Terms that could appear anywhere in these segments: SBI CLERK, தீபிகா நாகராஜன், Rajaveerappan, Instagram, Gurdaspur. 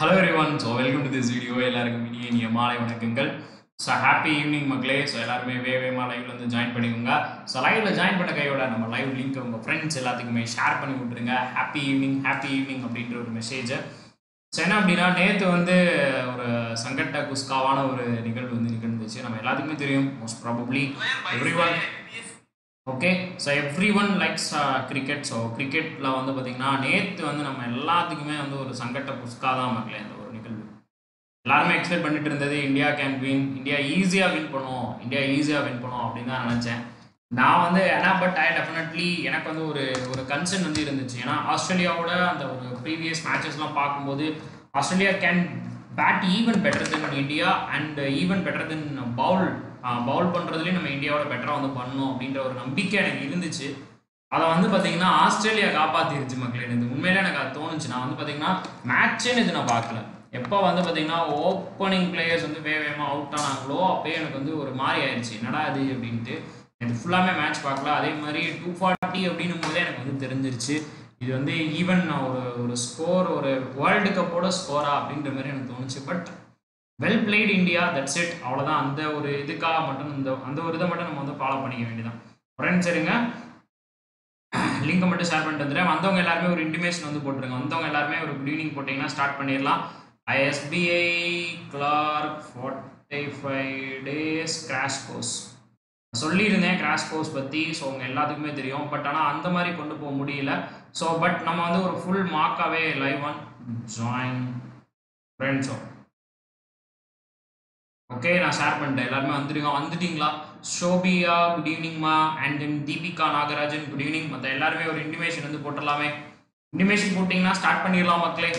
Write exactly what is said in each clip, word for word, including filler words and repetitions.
Hello everyone, so welcome to this video. So happy evening Magle. So join live. So live join live link to friends share. Happy evening, happy evening message. So I most probably everyone. Okay, so everyone likes uh, cricket. So cricket la vandu pathina neethu vandu nama ellathukkume vandu or sangatta puska da makale and or nikal ellarume expect pannittu irundhathu India can win, India easy ah win panom, India easy ah win panom appdi na nanachen na vandu ana but I definitely enakku vandu or or concern vandu irundhuchu ena Australia oda and or previous matches la paakumbodhu Australia can bat even better than India and even better than bowl bowl பண்றதுலயே நம்ம இந்தியாவோட பெட்டரா வந்து பண்ணனும் அப்படிங்கற ஒரு நம்பிக்கை எனக்கு இருந்துச்சு. அத வந்து பாத்தீங்கன்னா ஆஸ்திரேலியா காப்பாத்திருச்சு மக்களே. இது உண்மையிலேயே எனக்கு தோணுச்சு. நான் வந்து பாத்தீங்கன்னா மேட்ச் என்ன இது நான் பார்க்கல. எப்ப வந்து பாத்தீங்கன்னா ஓபனிங் பிளேயர்ஸ் வந்து வேவேமா அவுட் ஆனாங்களோ அப்பவே எனக்கு வந்து ஒரு மாதிரி ஆயிருச்சு. என்னடா இது அப்படினு. எனக்கு ஃபுல்லாமே மேட்ச் பார்க்கல. அதே மாதிரி two forty அப்படினும் போதே எனக்கு வந்து தெரிஞ்சிருச்சு. இது வந்து ஈவன் ஒரு ஒரு ஸ்கோர் ஒரு வேர்ல்ட் கப்போட ஸ்கோரா அப்படிங்கற மாதிரி எனக்கு தோணுச்சு. But well played India, that's it. அவ்வளவுதான். அந்த ஒரு இதுக்காக மட்டும் அந்த அந்த ஒரு இத மட்டும் நம்ம வந்து ஃபாலோ பண்ணிக்க வேண்டியதான். ஃப்ரெண்ட்ஸ் இருங்க, லிங்க் மட்டும் ஷேர் பண்ணிட்டு வந்துறேன். வந்தவங்க எல்லாரும் ஒரு இன்டிமேஷன் வந்து போட்டுருங்க. வந்தவங்க எல்லாரும் ஒரு குட் ஈவினிங் போட்டீங்கன்னா ஸ்டார்ட் பண்ணிரலாம். S B I CLERK forty-five days crash course சொல்லி இருந்தேன். கிராஷ் கோர்ஸ் பத்தி ஸோ உங்க எல்லாத்துக்குமே தெரியும். பட் ஆனால் அந்த மாதிரி கொண்டு போக முடியல. ஸோ பட் நம்ம வந்து ஒரு ஃபுல் மார்க்காவே லைவ் ஒன் ஜாயின் ஃப்ரெண்ட்ஸோ. ஓகே, நான் ஷேர் பண்ணிட்டேன். எல்லாருமே வந்துருங்க, வந்துட்டீங்களா? ஷோபியா குட் ஈவினிங்மா, and then தீபிகா நாகராஜன் good evening. மற்ற எல்லாருமே ஒரு இன்டிமேஷன் வந்து போட்டுடலாமே. இன்டிமேஷன் போட்டிங்கன்னா ஸ்டார்ட் பண்ணிடலாம் மக்களே.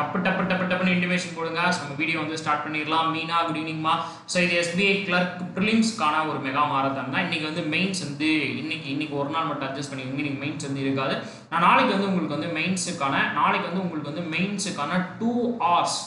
டப்பு டப்பு டப்பு டப்புன்னு இன்டிமேஷன் போடுங்க, நம்ம வீடியோ வந்து ஸ்டார்ட் பண்ணிடலாம். மீனா குட் ஈவினிங்மா. ஸோ இது S B I CLERK ப்ரிலிம்ஸ்க்கான ஒரு மெகா மாரத்தான் தான். இன்னைக்கு வந்து மெயின்ஸ் வந்து இன்னைக்கு இன்னைக்கு ஒரு நாள் மட்டும் அட்ஜஸ்ட் பண்ணி இன்னைக்கு மெயின்ஸ் வந்து இருக்காது. நான் நாளைக்கு வந்து உங்களுக்கு வந்து மெயின்ஸுக்கான நாளைக்கு வந்து உங்களுக்கு வந்து மெயின்ஸுக்கான two hours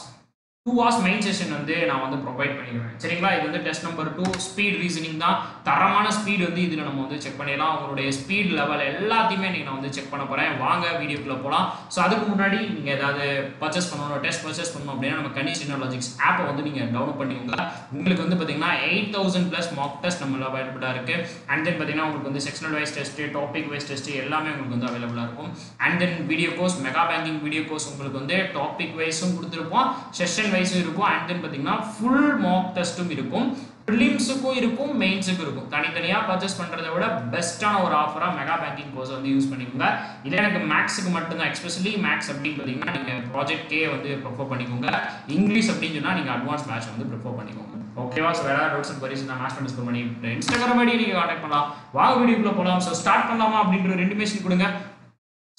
two hours main session வந்து நான் வந்து ப்ரொவைட் பண்ணிடுவேன். சரிங்களா? இது வந்து test number two speed reasoning தான். தரமான ஸ்பீடு வந்து இதில் நம்ம வந்து செக் பண்ணிடலாம். உங்களுடைய ஸ்பீட் லெவல் எல்லாத்தையுமே நீங்கள் நான் வந்து செக் பண்ண போகிறேன். வாங்க வீடியோக்குள்ளே போகலாம். ஸோ அதுக்கு முன்னாடி நீங்கள் ஏதாவது பர்ச்சேஸ் பண்ணணும், டெஸ்ட் பர்ச்சேஸ் பண்ணணும் அப்படின்னா நம்ம கண்டிஷனல் லாஜிக்ஸ் ஆப்பை வந்து நீங்கள் டவுன்லோட் பண்ணிக்கோங்க. உங்களுக்கு வந்து பார்த்தீங்கன்னா eight thousand plus mark test நம்ம அவைலபிளாக இருக்குது. அண்ட் தென் பார்த்தீங்கன்னா உங்களுக்கு வந்து sectional wise test, topic wise test எல்லாமே உங்களுக்கு வந்து அவைலபிளாக இருக்கும். And then video course, mega banking video course உங்களுக்கு வந்து டாபிக் வைஸும் கொடுத்துருப்போம், செஷன் வைஸும் இருக்கும். அண்ட் தென் பார்த்தீங்கன்னா ஃபுல் மார்க் டெஸ்ட்டும் இருக்கும், ப்ரிலிம்ஸுக்கும் இருக்கும், மெயின்ஸுக்கும் இருக்கும். தனித்தனியாக பர்ச்சேஸ் பண்ணுறதை விட பெஸ்ட்டான ஒரு ஆஃபராக மெகா பேங்கிங் கோர்ஸ் வந்து யூஸ் பண்ணிக்கோங்க. இல்லை எனக்கு மேக்ஸுக்கு மட்டும்தான், எஸ்பெஷலி மேக்ஸ் அப்படின்னு பார்த்தீங்கன்னா நீங்கள் ப்ராஜெக்டே வந்து ப்ரிஃபர் பண்ணிக்கோங்க. இங்கிலீஷ் அப்படின்னு சொன்னால் நீங்கள் அட்வான்ஸ் மேட்ச் வந்து ப்ரிஃபர் பண்ணிக்கோங்க. ஓகேவா? ஸோ வேறு டவுட்ஸ் அண்ட் பரிசு நான் மேட்ச் பண்ணி பண்ணி இன்ஸ்டாகிராம் ஐடி நீங்கள் கான்டாக்ட் பண்ணலாம். வாங்க வீடியோக்குள்ளே போகலாம். ஸோ ஸ்டார்ட் பண்ணலாமா அப்படின்ற ஒரு இன்டிமேஷன் கொடுங்க.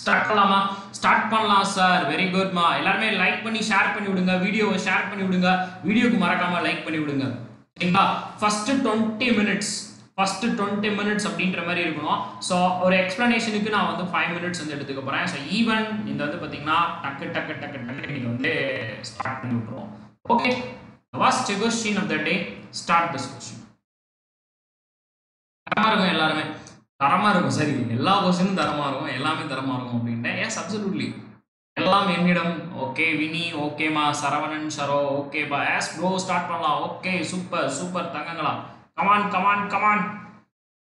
ஸ்டார்ட் பண்ணலாமா? ஸ்டார்ட் பண்ணலாம் சார், வெரி குட்மா. எல்லாருமே லைக் பண்ணி ஷேர் பண்ணி விடுங்க, வீடியோவை ஷேர் பண்ணி விடுங்க. வீடியோக்கு மறக்காம லைக் பண்ணி விடுங்க. சரிங்களா? First twenty minutes first twenty minutes அப்படின்ற மாதிரி இருக்கணும். ஸோ ஒரு எக்ஸ்பிளனேஷனுக்கு நான் வந்து ஃபைவ் மினிட்ஸ் வந்து எடுத்துக்க போறேன். ஸோ ஈவன் இந்த வந்து பார்த்தீங்கன்னா டக்கு டக்கு டக்கு டக்கு நீங்கள் வந்து ஸ்டார்ட் பண்ணி விட்டுருவோம். Okay, first question of the day, start this question. தரமாக இருக்கும், எல்லாருமே தரமாக இருக்கும். சரி, எல்லா கொஸ்டினும் தரமாக இருக்கும், எல்லாமே தரமாக இருக்கும் அப்படின்ட்டேன். எஸ் அப்சல்யூட்லி எல்லாம் என்னிடம். ஓகே வினி, ஓகேமா. சரவணன் சரோ, ஓகேப்பா. எஸ் ப்ரோ, ஸ்டார்ட் பண்ணலாம். ஓகே, சூப்பர் சூப்பர் தங்கங்களா. Come on come on come on,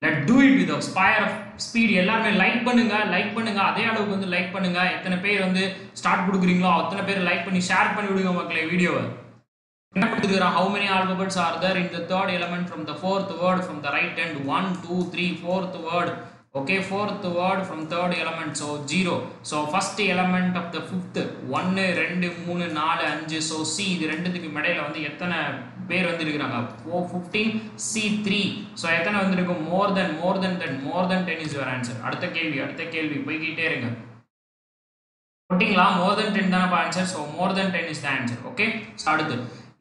let do it with spire of speed. எல்லாருமே லைக் பண்ணுங்க, லைக் பண்ணுங்க. அதே அளவுக்கு வந்து லைக் பண்ணுங்க. எத்தனை பேர் வந்து ஸ்டார்ட் கொடுக்குறீங்களோ அத்தனை பேர் லைக் பண்ணி ஷேர் பண்ணி விடுங்க மக்களே வீடியோவை. என்ன கொடுத்துருக்காங்க? How many alphabets are there in the third element from the fourth word from the right hand? One two three fourth word. Okay, fourth word from third element so zero. So first element of the fifth ஒன்று ரெண்டு மூணு நாலு அஞ்சு. So C இது ரெண்டுத்துக்கு இடையில வந்து எத்தனை பேர் வந்து இருக்கிறாங்க? Four fifteen C three. So எத்தனை வந்துருக்கு? More than more than than more than ten is your answer. அடுத்த கேள்வி அடுத்த கேள்வி போய்கிட்டே இருங்க. ஓட்டிங்களா? மோர் தென் டென் தானப்பா answer. So more than ten is the answer. Okay, அடுத்து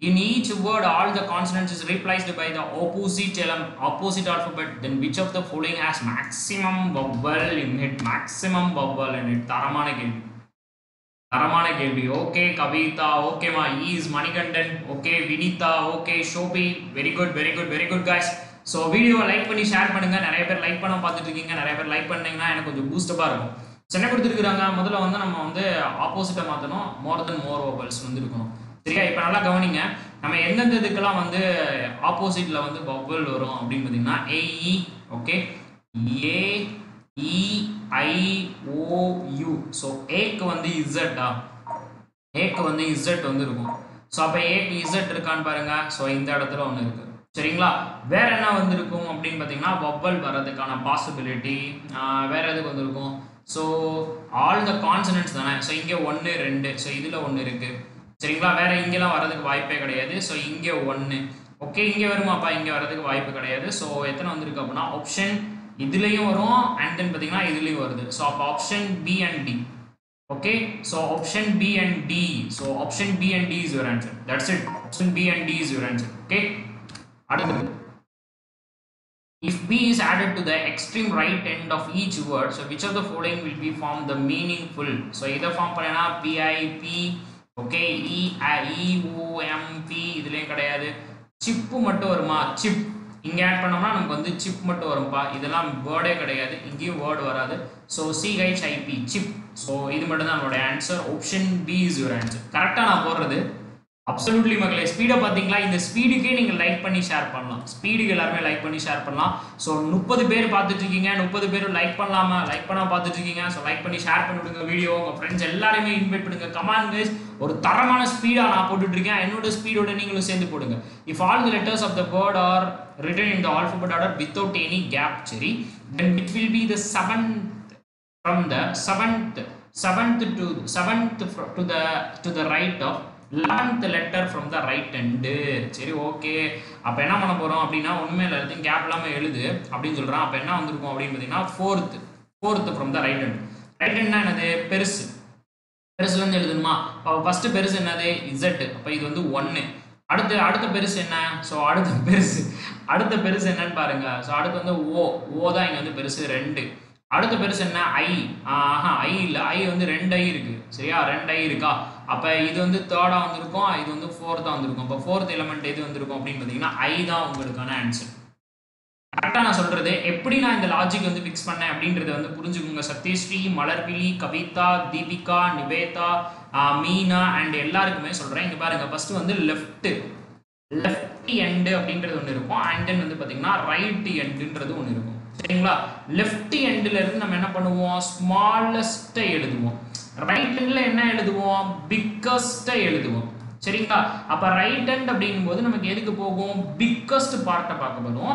in each word all the consonants is replaced by the opposite element opposite alphabet, then which of the following has maximum vowel in it? maximum vowel in it. taramana kelvi taramana kelvi okay kavita, okay ma. is manikandan, okay vinita, okay shobi. very good very good very good guys. so video like panni share panunga. nariya per like panna paathitirukeenga. nariya per like pannina enakku konjam boost up a irukum. Chennai கொடுத்துருக்காங்க. முதல்ல வந்து நம்ம வந்து ஆப்போசிட்டா மாத்தணும், மோர் than மோர் vowels வந்து இருக்கணும். சரியா? இப்போ நல்லா கவனிங்க, நம்ம எந்தெந்த இதுக்கெல்லாம் வந்து ஆப்போசிட்ல வந்து வவல் வரும் அப்படின்னு பார்த்தீங்கன்னா A E, okay, A E I O U. So ஏக்கு வந்து இசட்டா, ஏக்கு வந்து இசட் வந்து இருக்கும். ஸோ அப்போ ஏக்கு இசட் இருக்கான்னு பாருங்க. ஸோ இந்த இடத்துல ஒன்று இருக்கு. சரிங்களா? வேற என்ன வந்திருக்கும் அப்படின்னு பார்த்தீங்கன்னா வவல் வர்றதுக்கான பாசிபிலிட்டி வேற எதுக்கு வந்திருக்கும்? ஸோ ஆல் த கான்சனன்ட்ஸ் தானே. ஸோ இங்கே ஒன்று ரெண்டு, ஸோ இதில் ஒன்று இருக்கு. சரிங்களா? வேற இங்கெல்லாம் வர்றதுக்கு வாய்ப்பே கிடையாது. ஸோ இங்கே ஒன்று, ஓகே, இங்கே வருமாப்பா, இங்கே வர்றதுக்கு வாய்ப்பு கிடையாது. ஸோ எத்தனை வந்திருக்கு அப்படின்னா ஆப்ஷன் இதுலேயும் வரும், அண்ட் தென் பார்த்தீங்கன்னா இதுலேயும் வருது. ஸோ அப்போ option B and D. Okay, so option B and D. So option B and D is your answer. That's it. Option B and D is your answer. Okay. If B is added to the extreme right end of each word, so which of the following will be form the meaningful? So either form பண்ணா P I P, okay, E I E O M P இதுலயே கிடையாது. Chip மட்டும் வருமா? Chip இங்க add பண்ணோம்னா நமக்கு வந்து chip மட்டும் வரும்பா. இதெல்லாம் வேர்டே கிடையாது, இங்கேயும் வேர்டு வராது. So C H I P chip. So இது மட்டும் தான் நம்மளோட answer. Option B is your answer. கரெக்டா நான் போடுறது அப்சல்யூட்லி மக்களே. ஸ்பீடை பார்த்தீங்களா? இந்த ஸ்பீடுக்கே நீங்கள் லைக் பண்ணி ஷேர் பண்ணலாம். ஸ்பீடுக்கு எல்லாருமே லைக் பண்ணி ஷேர் பண்ணலாம். ஸோ முப்பது பேர் பார்த்துட்டு இருக்கீங்க. முப்பது பேர் லைக் பண்ணலாமா? லைக் பண்ணா பார்த்துட்டு இருக்கீங்க. ஸோ லைக் பண்ணி ஷேர் பண்ணி விடுங்க வீடியோ. உங்கள் ஃப்ரெண்ட்ஸ் எல்லாருமே இன்வைட் பண்ணுங்க. கமாண்ட் கைஸ், ஒரு தரமான ஸ்பீடாக நான் போட்டுட்டு இருக்கேன். என்னோட ஸ்பீடோட நீங்களும் சேர்ந்து போடுங்க. If all the letters of the word are written in the alphabet order without any gap, சரி, then it will be the seventh from the seventh seventh to seventh to the to the right of eleventh letter from the right end. சரி, okay. அப்போ என்ன பண்ண போகிறோம் அப்படின்னா ஒன்றுமே இல்லை, எல்லாத்தையும் கேப் இல்லாமல் எழுது அப்படின்னு சொல்கிறான். அப்போ என்ன வந்திருக்கும் அப்படின்னு பார்த்தீங்கன்னா fourth fourth from the right hand. Right ஹெண்ட்னா என்னது? பெருசு. பெருசுலேருந்து எழுதணுமா? அப்போ ஃபஸ்ட்டு பெருசு என்னது? இசட். அப்போ இது வந்து ஒன்று. அடுத்து அடுத்த பெருசு என்ன? ஸோ அடுத்த பெருசு அடுத்த பெருசு என்னன்னு பாருங்க. ஸோ அடுத்து வந்து ஓ ஓ தான் இங்கே வந்து பெருசு ரெண்டு. அடுத்த பெருசு என்ன? ஐ. ஆஹா, ஐ இல்லை, ஐ வந்து ரெண்டு ஐ இருக்கு. சரியா? ரெண்டு ஐ இருக்கா? அப்போ இது வந்து தேர்டா வந்திருக்கும், இது வந்து ஃபோர்த்தா வந்திருக்கும். அப்போ ஃபோர்த் எலிமெண்ட் எது வந்திருக்கும் அப்படின்னு பார்த்தீங்கன்னா ஐ தான் உங்களுக்கான ஆன்சர். கரெக்டாக நான் சொல்றது. எப்படி நான் இந்த லாஜிக் வந்து ஃபிக்ஸ் பண்ணேன் அப்படின்றத வந்து புரிஞ்சுக்கோங்க. சத்யஸ்ரீ, மலர்விழி, கவிதா, தீபிகா, நிவேதா, மீனா அண்ட் எல்லாருக்குமே சொல்றேன். இங்க பாருங்க, ஃபர்ஸ்ட் வந்து லெஃப்ட் லெஃப்ட் எண்டு அப்படின்றது ஒன்று இருக்கும், அண்ட் தென் வந்து பார்த்தீங்கன்னா ரைட் எண்டுன்றது ஒன்று இருக்கும். சரிங்களா? லெஃப்ட் எண்ட்ல இருந்து நம்ம என்ன பண்ணுவோம்? ஸ்மாலஸ்ட்டை எழுதுவோம். ரைட் ஹேண்ட்ல என்ன எழுதுவோம்? பிக்கஸ்ட்டை எழுதுவோம். சரிங்களா? அப்போ ரைட் ஹேண்ட் அப்படிங்கும் போது நமக்கு எதுக்கு போகும்? பிக்கஸ்ட் பார்ட்டை பார்க்க போதும்.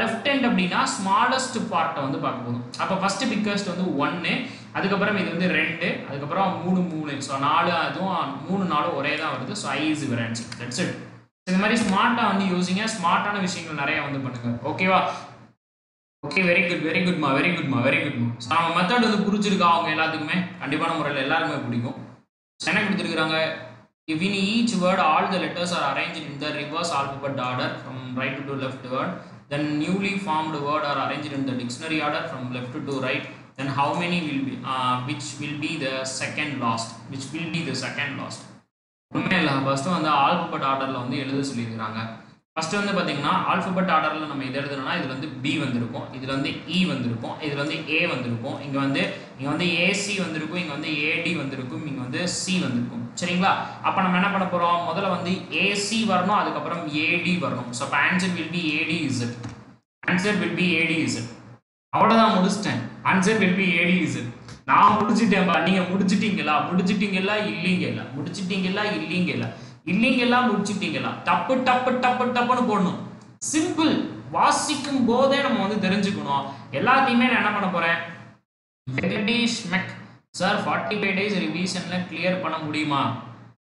லெஃப்ட் ஹேண்ட் அப்படின்னா ஸ்மாலஸ்ட் பார்ட்டை வந்து பார்க்க போதும். அப்போ ஃபர்ஸ்ட் பிக்கஸ்ட் வந்து ஒன்று, அதுக்கப்புறம் இது வந்து ரெண்டு, அதுக்கப்புறம் மூணு மூணு. ஸோ நாலு, அதுவும் மூணு நாலும் ஒரே தான் வருது. So I is your answer. That's it. இது மாதிரி ஸ்மார்ட்டாக வந்து யூஸிங்க. ஸ்மார்ட்டான விஷயங்கள் நிறைய வந்து பண்ணுங்க. ஓகேவா? ஓகே, வெரி குட் வெரி குட்மா வெரி குட்மா வெரி குட்மா ஸோ நம்ம மெத்தட் வந்து புரிஞ்சிருக்கா? அவங்க எல்லாத்துக்குமே கண்டிப்பான முறையில் எல்லாருமே பிடிக்கும். என்ன கொடுத்துருக்காங்க? If in each word all the letters are arrange in the reverse alphabet order from right to left word, then newly formed word are arrange in the dictionary order from left to right, then how many will be which will be the second last which will be the second last. ஒன்றுமே இல்லை, first வந்து alphabet ஆர்டரில் வந்து எழுத சொல்லியிருக்கிறாங்க. First வந்து பார்த்தீங்கன்னா alphabet ஆர்டரில் நம்ம இது எழுதணும்னா இதில் வந்து பி வந்திருக்கும், இதில் வந்து இ வந்திருக்கும், இதில் வந்து ஏ வந்திருக்கும், இங்கே வந்து இங்கே வந்து ஏசி வந்திருக்கும், இங்கே வந்து ஏடி வந்திருக்கும், இங்கே வந்து சி வந்திருக்கும். சரிங்களா? அப்போ நம்ம என்ன பண்ண போகிறோம்? முதல்ல வந்து ஏசி வரணும், அதுக்கப்புறம் ஏடி வரணும். ஸோ அப்போ answer will be AD Z. Answer will be AD Z. அவ்வளோதான், முடிச்சிட்டேன். Answer will be AD Z. நான் முடிச்சிட்டேன்பா. நீங்கள் முடிச்சிட்டீங்களா? முடிச்சிட்டிங்களா? இல்லைங்களா? முடிச்சிட்டிங்களா? இல்லைங்களா? இல்லைங்களா? முடிச்சுட்டீங்களா? டப்பு டப்பு டப்பு டப்புன்னு போடணும். சிம்பிள். வாசிக்கும் போதே நம்ம வந்து தெரிஞ்சுக்கணும் எல்லாத்தையுமே. நான் என்ன பண்ண போறேன்? சார் ஃபார்ட்டி ஃபைவ் டேஸ் ரிவிஷன்ல கிளியர் பண்ண முடியுமா?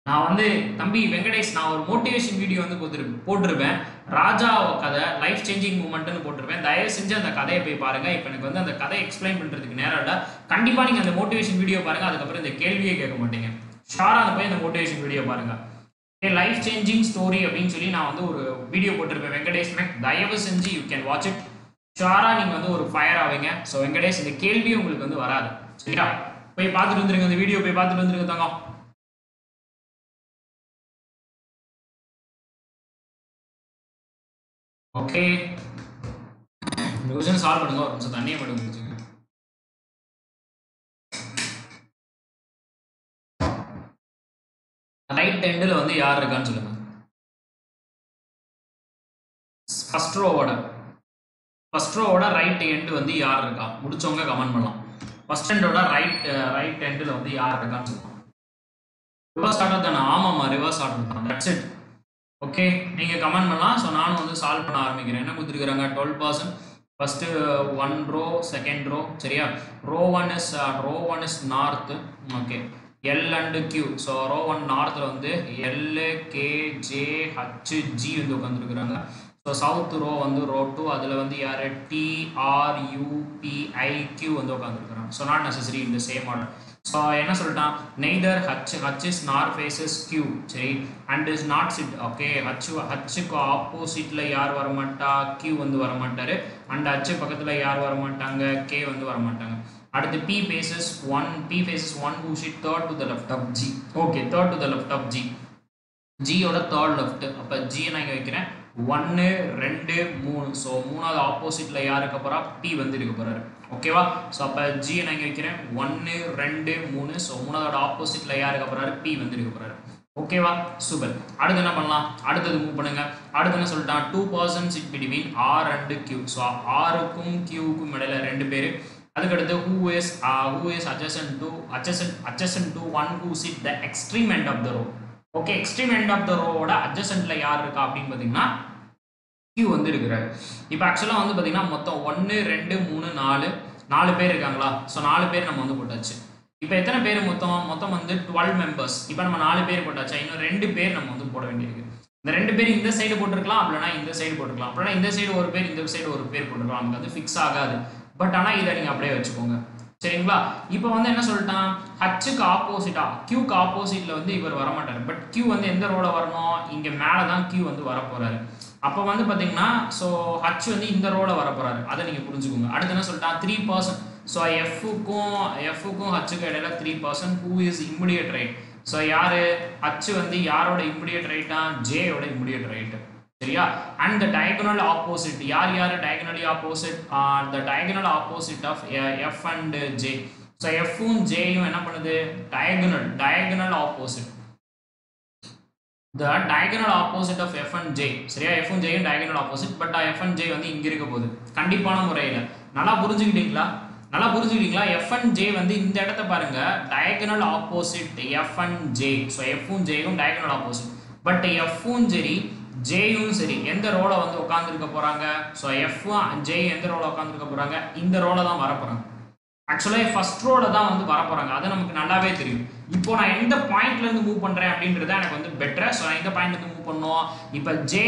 நான் வந்து தம்பி வெங்கடேஷ், நான் ஒரு மோட்டிவேஷன் வீடியோ வந்து போட்டுருப்பேன் போட்டிருப்பேன் ராஜா கதை லைஃப் சேஞ்சிங் மூமெண்ட்னு போட்டிருப்பேன். தயவு செஞ்சு அந்த கதையை போய் பாருங்கள். இப்போ எனக்கு வந்து அந்த கதையை எக்ஸ்பிளைன் பண்ணுறதுக்கு நேரம் இல்லை. கண்டிப்பாக நீங்கள் அந்த மோட்டிவேஷன் வீடியோ பாருங்கள். அதுக்கப்புறம் இந்த கேள்வியே கேட்க மாட்டீங்க. ஷாராக அந்த போய் அந்த மோட்டிவேஷன் வீடியோ பாருங்கள். லைஃப் சேஞ்சிங் ஸ்டோரி அப்படின்னு சொல்லி நான் வந்து ஒரு வீடியோ போட்டிருப்பேன். வெங்கடேஷ் மேக், தயவு செஞ்சு யூ கேன் வாட்ச் இட். ஷுவரா நீங்கள் வந்து ஒரு ஃபயர் ஆவீங்க. ஸோ வெங்கடேஷ், இந்த கேள்வி உங்களுக்கு வந்து வராது. சரியா? போய் பார்த்துட்டு வந்துருங்க, இந்த வீடியோ போய் பார்த்துட்டு வந்துருங்க தாங்க. ஓகே, சால்வ் பண்ணுங்க. ஒரு நிமிஷம் தண்ணியை மட்டும் right end la vandu yaar irukkaanu solunga first row oda first row oda right end vandu yaar irukka mudichonga comment pannalam first end oda right uh, right end la vandu yaar irukkaanu solunga reverse order dana aama ma reverse order dana that's it okay neenga comment pannalam so nanu vandu solve panna aarambikren enna kuduthirukkranga twelve percent first uh, one row second row seriya row one is uh, row one is north okay L and Q so row one north la vande L K J H G undu kondirukkranga so south row vandu row two adula vande yaar T R U P I Q undu kondirukkranga so not necessary in the same order so enna solta neither H H is north faces Q seri and is not sit okay H H ku opposite la yaar varamatta Q undu varamattaru and H pakkathula yaar varamattaanga K undu varamattaanga at the p faces one p faces one who sit third to the left of g okay third to the left of g g oda third left appo g na inga vekkren one two three so moonav opposite la yaar irukapora p vandirukapora okay va so appo g na inga vekkren one two three so moonav oda opposite la yaar irukapora p vandirukapora okay va super adutha enna pannalam adutha move panunga adutha enna solta two persons sit between r and q so r kum q kum middle rendu peru adukaduthu who is uh, who is adjacent to adjacent adjacent to one who sit the extreme end of the row okay extreme end of the row oda adjacent la yaar iruka appdi pathina q vandirukkaru ipo actually vandu pathina மொத்தம் one two three four நாலு பேர் இருக்காங்களா so நாலு பேர் நம்ம வந்து போட்டாச்சு இப்போ எத்தனை பேர் மொத்தம் மொத்தம் வந்து twelve members இப்போ நம்ம நாலு பேர் போட்டாச்சு இன்னும் ரெண்டு பேர் நம்ம வந்து போட வேண்டியிருக்கு இந்த ரெண்டு பேர் இந்த சைடு போட்டுறலாம் அப்படினா இந்த சைடு போட்டுறலாம் அப்படினா இந்த சைடு ஒரு பேர் இந்த சைடு ஒரு பேர் போட்டுறலாம் நமக்கு அது ஃபிக்ஸ் ஆகாது பட் ஆனா இத நீங்க அப்படியே வெச்சுக்கோங்க சரிங்களா இப்போ வந்து என்ன சொல்லிட்டான் h க்கு ஆப்போசிட்டா q க்கு ஆப்போசிட்ல வந்து இவர் வர மாட்டாரு பட் q வந்து எந்த ரோல வரணும் இங்க மேல தான் q வந்து வர போறாரு அப்ப வந்து பாத்தீங்கன்னா சோ h வந்து இந்த ரோல வர போறாரு அத நீங்க புரிஞ்சுக்கோங்க அடுத்து என்ன சொல்லிட்டான் three percent சோ f க்கும் f க்கும் h க்கு இடையில three percent who is immediate right so யாரு h வந்து யாரோட immediate rightா j ஓட immediate right சரியா and the diagonal opposite யார் யார் diagonally opposite are the diagonal opposite of f and j so f um j யும் என்ன பண்ணுது diagonal diagonal opposite the diagonal opposite of f and j சரியா f um j யும் diagonal opposite but f and j வந்து இங்க இருக்க போகுது கண்டிப்பான முறையில நல்லா புரிஞ்சுக்கிட்டீங்களா நல்லா புரிஞ்சுக்கிட்டீங்களா f and j வந்து இந்த இடத்தை பாருங்க diagonal opposite f and j so f um j யும் diagonal opposite but f um j j யும் சரி எந்த ரோல வந்து உட்கார்ந்திருக்க போறாங்க சோ f j எந்த ரோல உட்கார்ந்திருக்க போறாங்க இந்த ரோல தான் வர போறாங்க एक्चुअली ஃபர்ஸ்ட் ரோல தான் வந்து வர போறாங்க அது நமக்கு நல்லாவே தெரியும் இப்போ நான் எந்த பாயிண்ட்ல இருந்து மூவ் பண்றேன் அப்படின்றது எனக்கு வந்து பெட்டரா சோ நான் இந்த பாயிண்ட்ல இருந்து மூவ் பண்ணோம் இப்போ j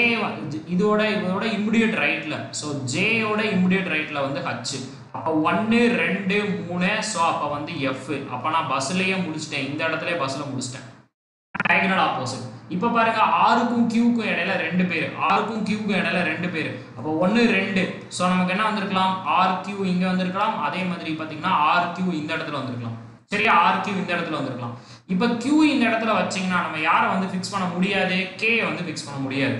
இதோட இதோட இமிடியேட் ரைட்ல சோ j ஓட இமிடியேட் ரைட்ல வந்து h அப்ப one two three சோ அப்ப வந்து f அப்ப நான் பஸ்லயே முடிச்சிட்டேன் இந்த இடத்துலயே பஸ்ல முடிச்சிட்டேன் diagonal opposite இப்ப பாருங்க r க்கும் q க்கும் இடையில ரெண்டு பேர் r க்கும் q க்கும் இடையில ரெண்டு பேர் அப்ப one two சோ நமக்கு என்ன வந்திருக்கலாம் r q இங்க வந்திருக்கலாம் அதே மாதிரி பாத்தீங்கன்னா r q இந்த இடத்துல வந்திருக்கலாம் சரியா r q இந்த இடத்துல வந்திருக்கலாம் இப்ப q இந்த இடத்துல வச்சீங்கன்னா நம்ம யாரை வந்து ஃபிக்ஸ் பண்ண முடியாது k வந்து ஃபிக்ஸ் பண்ண முடியாது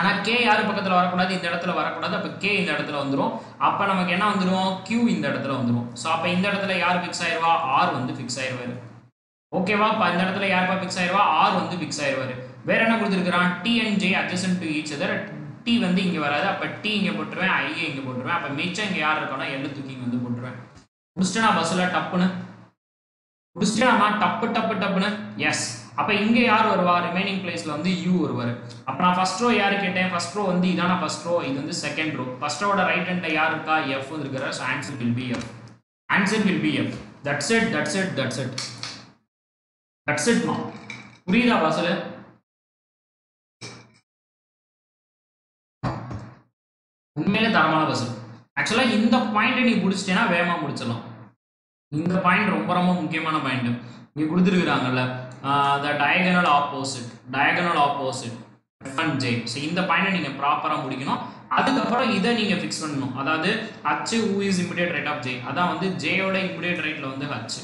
ஆனா k யார் பக்கத்துல வர கூடாது இந்த இடத்துல வர கூடாது அப்ப k இந்த இடத்துல வந்துரும் அப்ப நமக்கு என்ன வந்துரும் q இந்த இடத்துல வந்துரும் சோ அப்ப இந்த இடத்துல யார் ஃபிக்ஸ் ஆயிருவா r வந்து ஃபிக்ஸ் ஆயிருவாரு okay va pa indha edathila yaar pa fix airva r vandu fix airvaru vera enna kuduthirukran t and j adjacent to each other t vandu inga varada appa t inga potruven i inga potruven appa mecha inga yaar irukona l thuking vandu potruven mudichana bus la tappuna mudichana tappu tappu tappuna yes appa inga yaar varuva remaining place la vandu u varuvaru appa na first row yaar keten first row vandu idana first row idu vandu second row first row oda right hand la yaar iruka f irukara so answer will be f answer will be f that's it that's it that's it that's it ma purida basala unmele tharamana basala actually indha point ni mudichitena vema mudichalam indha point romba romba mukkiyamaana point inga kuduthirukkrangala the diagonal opposite diagonal opposite f and j so indha point ni neenga proper ah mudikanum adukapra idha neenga fix pannanum adhaadu h who is immediate right of j adha vandu j oda immediate right la vandu h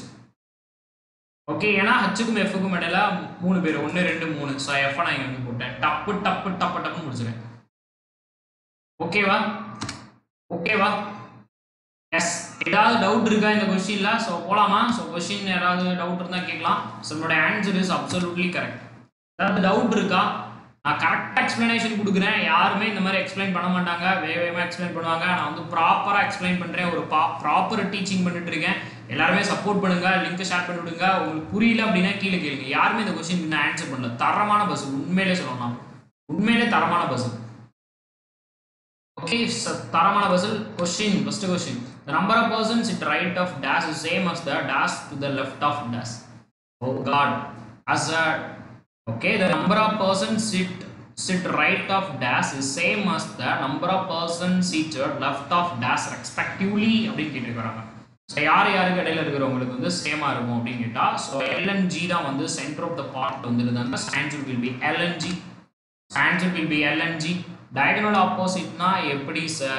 okay ஏனா ஹச்சுக்கும் எஃப்க்கும் இடையில மூணு பேர் one two three so F நான் இங்க வந்து போட்டேன் டப் டப் டப் டப்னு முடிச்சறேன் ஓகேவா ஓகேவா எஸ் ஏதாவது டவுட் இருக்கா இந்த क्वेश्चनல சோ போலாமா சோ क्वेश्चन ஏதாவது டவுட் இருந்தா கேக்கலாம் சோ நம்மளோட ஆன்சர் இஸ் அப்சல்யூட்லி கரெக்ட் ஏதாவது டவுட் இருக்கா? நான் கரெக்ட் எக்ஸ்பிளனேஷன் கொடுக்குறேன். யாருமே இந்த மாதிரி எக்ஸ்பிளைன் பண்ண மாட்டாங்க, வேவேமா எக்ஸ்பிளைன் பண்ணுவாங்க. நான் வந்து ப்ராப்பராக எக்ஸ்பிளைன் பண்ணுறேன், ஒரு பா ப்ராப்பர் டீச்சிங் பண்ணிட்டு இருக்கேன். எல்லாருமே சப்போர்ட் பண்ணுங்க, லிங்க் ஷேர் பண்ணி விடுங்க. உங்களுக்கு புரியல அப்படின்னா கீழே கேளுங்க. யாருமே இந்த கொஸ்டின் இன்னும் ஆன்சர் பண்ணல. தரமான பஸ், உண்மையிலே சொல்லணும், உண்மையிலே தரமான பஸ். Okay, Taramana Basel, question, first question. The number of persons at right of dash is same as the dash to the left of dash. Oh God. As a, okay, the number of persons sit sit right of dash is same as the number of persons sit left of dash respectively. So, yaar yaar kadaila irukkuravangalukku undu same ah irukum appdi ketta. So L and G da vandu center of the part vandirundha. Standard will be L and G. Standard will be L and G. Diagonal opposite na eppadi sir?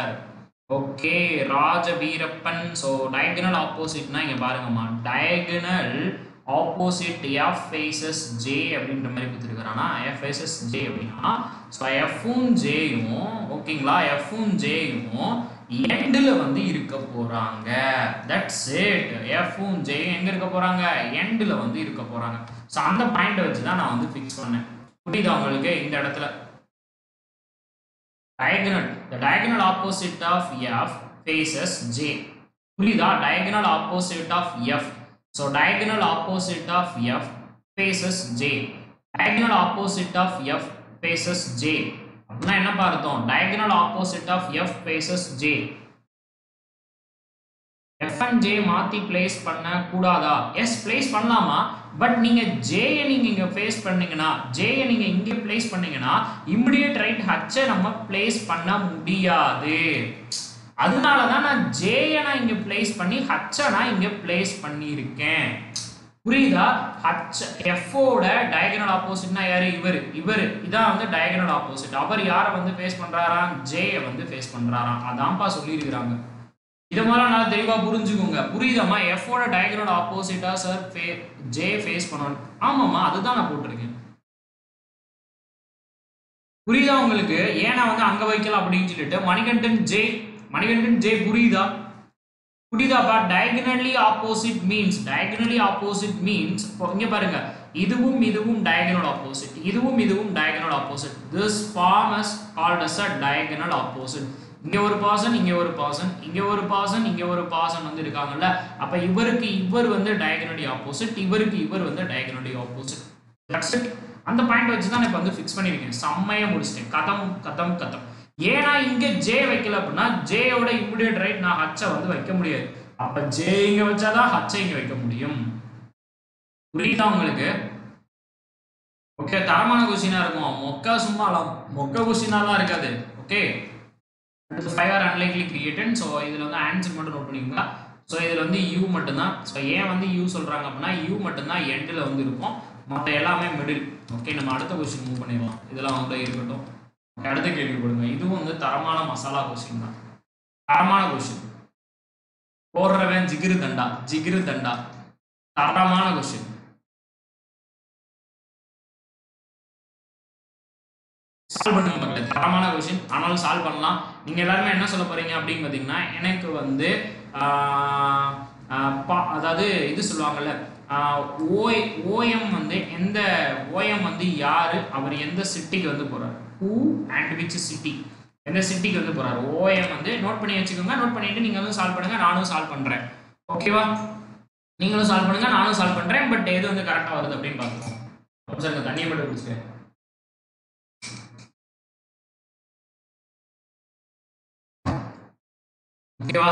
Okay, Rajaveerappan. So diagonal opposite na inga parungama, diagonal opposite f faces j அப்படின்ற மாதிரி கொடுத்திருக்கானா, f faces j அப்படினா so f um j um okayங்களா, f um j um endல வந்து இருக்க போறாங்க. That's it. f um j எங்க இருக்க போறாங்க? endல வந்து இருக்க போறாங்க. So அந்த பாயிண்ட் வச்சு தான் நான் வந்து ஃபிக்ஸ் பண்ணேன். புரியுதா உங்களுக்கு? இந்த இடத்துல diagonal, the diagonal opposite of f faces j. புரியுதா? diagonal opposite of f, so diagonal opposite of f faces j, diagonal opposite of f faces j அப்படினா என்ன பார்த்தோம்? diagonal opposite of f faces j, f and j மாத்தி place பண்ண கூடாதா? yes, place பண்ணலாமா. But நீங்க J நீங்க இங்க ஃபேஸ் பண்ணீங்கனா, J நீங்க இங்க பிளேஸ் பண்ணீங்கனா இமிடியேட் ரைட் H நம்ம பிளேஸ் பண்ண முடியாது. அதனால தான் நான் J நான் இங்க பிளேஸ் பண்ணி H நான் இங்க பிளேஸ் பண்ணியிருக்கேன். புரியுதா? H F ஓட டயகனல் ஆப்போசிட்னா யாரு? இவர் இவர் இதான் வந்து டயகனல் ஆப்போசிட். அவர் யாரை வந்து ஃபேஸ் பண்றாராம்? J வந்து ஃபேஸ் பண்றாராம். அதான்பா சொல்லி இருக்காங்க. இத மாதிரி நல்லா தெளிவா புரிஞ்சுக்கோங்க. புரியுதாமா? f ஓட டயகனல் ஆப்போசிட்டா சார் j ஃபேஸ் பண்ணனும். ஆமாமா, அதுதான் நான் போட்டுருக்கேன். புரியுதா உங்களுக்கு? ஏனா வந்து அங்க வைக்கலாம் அப்படினு சொல்லிட்டு மணிகண்டன் j, மணிகண்டன் j. புரியுதா? புரியுதா? But diagonally opposite means, diagonally opposite means இங்க பாருங்க, இதுவும் இதுவும் டயகனல் ஆப்போசிட், இதுவும் இதுவும் diagonal opposite. This form is called as a diagonal opposite. இங்க ஒரு பர்சன், இங்க ஒரு பர்சன், இங்க ஒரு பர்சன், இங்க ஒரு பர்சன் வந்து இருக்காங்கல்ல, அப்ப இவருக்கு இவர் வந்து டயகனலி ஆப்போசிட், இவருக்கு இவர் வந்து டயகனலி ஆப்போசிட். That's it. அந்த பாயிண்ட் வச்சு தான் நான் வந்து ஃபிக்ஸ் பண்ணிருக்கேன். செம்மையா முடிச்சிட்டேன். கதம் கதம் கதம். ஏனா இங்க j வைக்கல அப்படினா j ஓட இமிடியேட் ரைட் நான் h வந்து வைக்க முடியாது. அப்ப j இங்க வச்சாதான் h இங்க வைக்க முடியும். புரியுதா உங்களுக்கு? ஓகே, தரமான கொஸ்டினா இருக்கும். மொக்க சும்மா மொக்க கொஸ்டினாலாம் இருக்காது. Okay, so five are unlikely created. So இதுல வந்து ஆன்சர் மட்டும் நோட் பண்ணிக்கோங்க. சோ இதுல வந்து u மட்டும் தான். சோ ஏன் வந்து u சொல்றாங்க அப்படினா u மட்டும் தான் எண்ட்ல வந்து இருக்கும், மத்த எல்லாமே மிடில். ஓகே, நம்ம அடுத்த क्वेश्चन மூவ் பண்ணிரலாம். இதெல்லாம் வந்து இருக்கட்டும். அடுத்த கேள்வி போடுங்க. இதுவும் வந்து தரமான மசாலா क्वेश्चन தான். தரமான क्वेश्चन போறறவன் ஜிகிரு தண்டா, ஜிகிரு தண்டா. தரமான क्वेश्चन. சால்வ் பண்ணுங்க மக்களே. தரமான क्वेश्चन, ஆனால் சால்வ் பண்ணலாம். நீங்க எல்லாரும் என்ன சொல்ல போறீங்க அப்படினு பாத்தீங்கன்னா, எனக்கு வந்து அதாவது இது சொல்லுவாங்கல்ல, O M வந்து எந்த O M வந்து யாரு, அவர் எந்த சிட்டிக்கு வந்து போறாரு, who and which city, எந்த சிட்டிக்கு வந்து போறாரு. O M வந்து நோட் பண்ணி வச்சுக்கோங்க. நோட் பண்ணிட்டு நீங்க வந்து சால்வ் பண்ணுங்க. நானும் சால்வ் பண்றேன். ஓகேவா? நீங்களும் சால்வ் பண்ணுங்க, நானும் சால்வ் பண்றேன். பட் எது வந்து கரெக்ட்டா வருது அப்படினு பாப்போம். கொஞ்சம் தண்ணியை மட்டும் குடிச்சுக்கேன். ஓகேவா?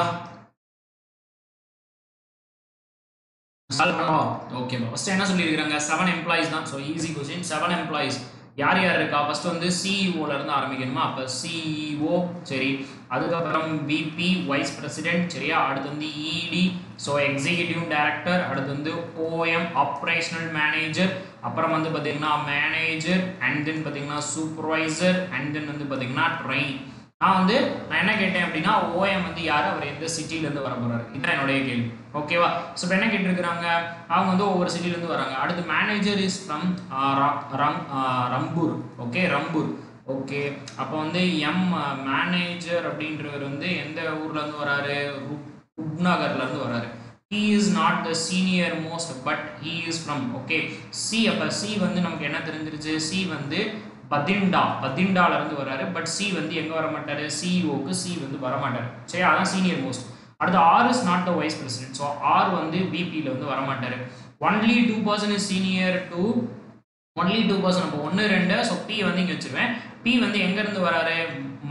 சால்வ் பண்ணலாம். ஓகேவா? ஃபர்ஸ்ட் என்ன சொல்லி இருக்காங்க? seven எம்ப்ளாயிஸ் தான். So easy question. seven employees யார் யார் இருக்கா? ஃபர்ஸ்ட் வந்து C E O ல இருந்து ஆரம்பிக்கணுமா? அப்ப C E O, சரி. அதுக்கு அப்புறம் V P, வைஸ் பிரசிடென்ட், சரியா? அடுத்து வந்து E D, so executive director. அடுத்து வந்து O M, ஆபரேஷனல் மேனேஜர். அப்புறம் வந்து பாத்தீங்கன்னா மேனேஜர், அண்ட் தென் பாத்தீங்கன்னா சூப்பர்வைசர், அண்ட் தென் வந்து பாத்தீங்கன்னா ட்ரெயின். நான் வந்து நான் என்ன கேட்டேன் அப்படின்னா, O M வந்து யார், அவர் எந்த சிட்டிலேருந்து வர போகிறாரு, இதுதான் என்னுடைய கேள்வி. ஓகேவா? ஸோ இப்போ என்ன கேட்டிருக்கிறாங்க, அவங்க வந்து ஒவ்வொரு சிட்டிலேருந்து வராங்க. அடுத்து manager is from Rampur. Okay, Rampur. Okay, அப்போ வந்து எம் மேனேஜர் அப்படின்றவர் வந்து எந்த ஊர்லேருந்து வராரு? ரூப் நகர்லேருந்து வராரு. he is not the senior most, but he is from, okay, C. Appa C vandu namakku enna therinjiruchu, C vandu Badinda, Badinda la irundhu vararu, but C vandu enga varamattaru, C E O ku C vandu varamattaru, seriya, adha senior most. Adha R is not the vice president, so R vandu V P la vandu varamattaru. Only two person is senior to only two person, appo one two, so P vandu inga vechiruven. P vandu enga irundhu vararu,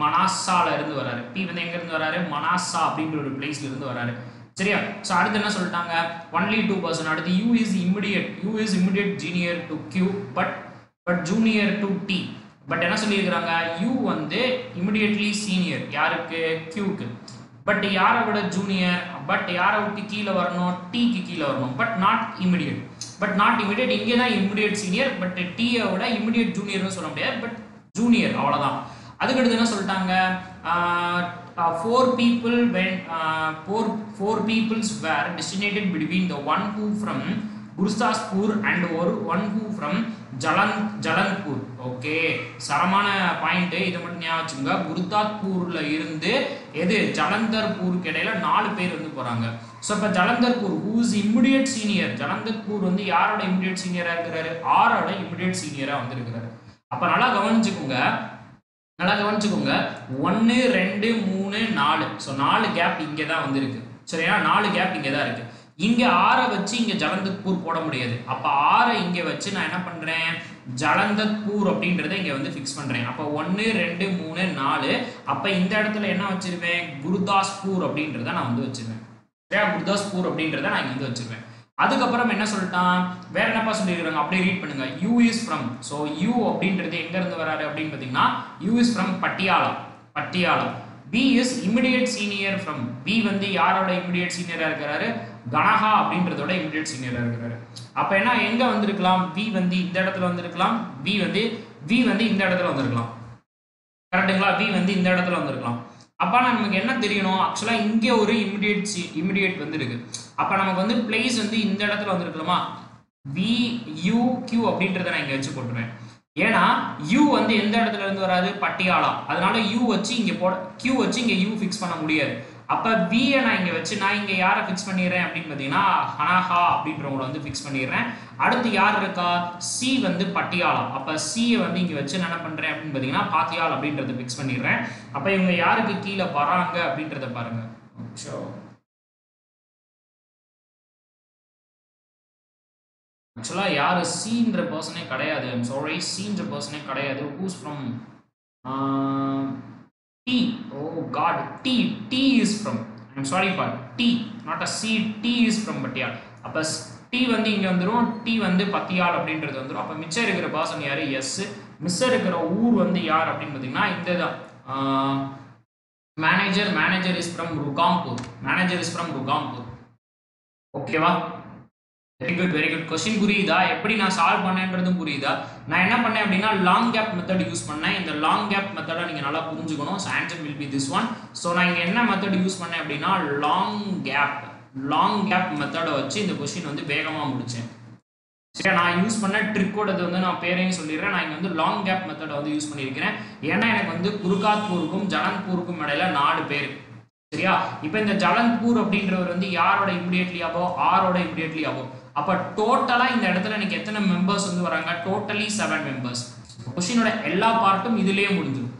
Manasa la irundhu vararu. P vandu enga irundhu vararu, Manasa abindra oru place la irundhu vararu. So adutha enna sollanga, only two person. Adutha U is immediate, U is immediate junior to Q, but but junior to T, but enna solli irukkranga, U vandu immediately senior yarukku, Q ku, but yara vida junior, but yara vittu keela varano, T ku keela varano, but not immediate, but not immediate inge da immediate senior, but T oda immediate junior nu solla mudiyadhu, but junior avladhaan. Adukku adutha enna sollanga, Uh, four people when uh, four four peoples were designated between the one who from Gurdaspur and or one who from Jalan Jalanpur. Okay, saramana point idha mattum nyaa vechunga, Gurdaspur la irundhe edu Jalandharpur kedaila four per vandu poranga. So appa Jalandharpur, who is immediate senior, Jalandharpur vandu yaroda immediate senior ah irukkararu, R oda immediate senior ah vandirukkararu. Appa nalla gavanjikunga, நல்லா கவனிச்சுக்கோங்க, ஒன்று ரெண்டு மூணு நாலு, so நாலு gap இங்கே தான் வந்துருக்கு, சரியா, நாலு கேப் இங்கே தான் இருக்குது. இங்கே ஆறை வச்சு இங்கே ஜலந்தத்பூர் போட முடியாது. அப்போ ஆறை இங்கே வச்சு நான் என்ன பண்ணுறேன், ஜலந்தத்பூர் அப்படின்றத இங்கே வந்து ஃபிக்ஸ் பண்ணுறேன். அப்போ ஒன்று ரெண்டு மூணு நாலு, அப்போ இந்த இடத்துல என்ன வச்சுருவேன், குருதாஸ்பூர் அப்படின்றத நான் வந்து வச்சுருவேன், சரியா, குருதாஸ்பூர் அப்படின்றத நான் இங்கே வந்து வச்சுருவேன். அதுக்கப்புறம் என்ன சொல்லிட்டான், வேற என்னப்பா சொல்லியிருக்காங்க, அப்படியே ரீட் பண்ணுங்க. U is from, so U அப்படின்றது எங்க இருந்து வராரு அப்படின்னு பார்த்தீங்கன்னா, U is from Patiala, Patiala. B is immediate senior from, B வந்து யாரோட இமிடியேட் சீனியரா இருக்கிறாரு, கனகா அப்படின்றதோட இமிடியேட் சீனியரா இருக்கிறாரு. அப்ப என்ன எங்க வந்திருக்கலாம், பி வந்து இந்த இடத்துல வந்திருக்கலாம், பி வந்து வி வந்து இந்த இடத்துல வந்திருக்கலாம், கரெக்டுங்களா, வி வந்து இந்த இடத்துல வந்திருக்கலாம். அப்போ நமக்கு என்ன தெரியணும், ஆக்சுவலாக இங்கே ஒரு இமிடியேட் இமிடியேட் வந்து இருக்கு. அப்போ நமக்கு வந்து பிளேஸ் வந்து இந்த இடத்துல வந்துருக்கலாமா, வி யூ கியூ அப்படின்றத நான் இங்கே வச்சு போட்டுருவேன். ஏன்னா யூ வந்து எந்த இடத்துல இருந்து வராது, பட்டியாலா, அதனால யூ வச்சு இங்கே போட, கியூ வச்சு இங்கே யூ ஃபிக்ஸ் பண்ண முடியாது. அப்போ வியை நான் இங்கே வச்சு நான் இங்கே யாரை ஃபிக்ஸ் பண்ணிடுறேன் அப்படின்னு பார்த்தீங்கன்னா, ஹனாஹா அப்படின்றவங்கள வந்து ஃபிக்ஸ் பண்ணிடுறேன். அடுத்து யார் இருக்கா, சி வந்து பட்டியாலா, அப்போ சியை வந்து இங்கே வச்சு நான் என்ன பண்ணுறேன் அப்படின்னு பார்த்தீங்கன்னா, பாத்தியால் அப்படின்றத ஃபிக்ஸ் பண்ணிடுறேன். அப்போ இவங்க யாருக்கு கீழே வராங்க அப்படின்றத பாருங்க. ஆக்சுவலாக யார் சீன்ற பர்சனே கிடையாது, சாரி, சீன்ற பர்சனே கிடையாது. Who's from T, oh God, T, T is from, I'm sorry for T, not a C, T is from Patiyal. அப்போ T வந்து இங்கே வந்துடும், T வந்து பத்தியால் அப்படின்றது வந்துடும். அப்போ மிச்சம் இருக்கிற பாசன் யார், எஸ். மிச்சம் இருக்கிற ஊர் வந்து யார் அப்படின்னு பார்த்தீங்கன்னா இந்த தான், manager, manager is from Rukampur, manager is from Rukampur. ஓகேவா, very good, very good. Question புரியுதா, எப்படி நான் சால்வ் பண்ணேன்றதும் புரியுதா. நான் என்ன பண்ணேன் அப்படின்னா லாங் கேப் மெத்தட் யூஸ் பண்ணேன். இந்த லாங் கேப் மெத்தடை நீங்கள் நல்லா புரிஞ்சுக்கணும். So answer will be this one. So நான் இங்கே என்ன மெத்தட் யூஸ் பண்ணேன் அப்படின்னா லாங் கேப், லாங் கேப் மெத்தடை வச்சு இந்த கொஸ்டின் வந்து வேகமாக முடித்தேன். சரி, நான் யூஸ் பண்ண ட்ரிக்கோட இது வந்து நான் பேரையும் சொல்லிடுறேன். நான் இங்கே வந்து லாங் கேப் மெத்தடை வந்து யூஸ் பண்ணியிருக்கிறேன். ஏன்னா எனக்கு வந்து குருகாத்பூருக்கும் ஜனக்பூருக்கும் இடையில நாலு பேர், சரியா. இப்போ இந்த ஜலந்த்பூர் அப்படின்றவர் வந்து யாரோட இமிடியேட்லி ஆவோ, ஆரோட இமிடியேட்லி ஆவோ. அப்போ டோட்டலாக இந்த இடத்துல எனக்கு எத்தனை மெம்பர்ஸ் வந்து வராங்க, டோட்டலி செவன் மெம்பர்ஸ். கொஸ்டினோட எல்லா பார்ட்டும் இதுலேயே முடிஞ்சிடும்.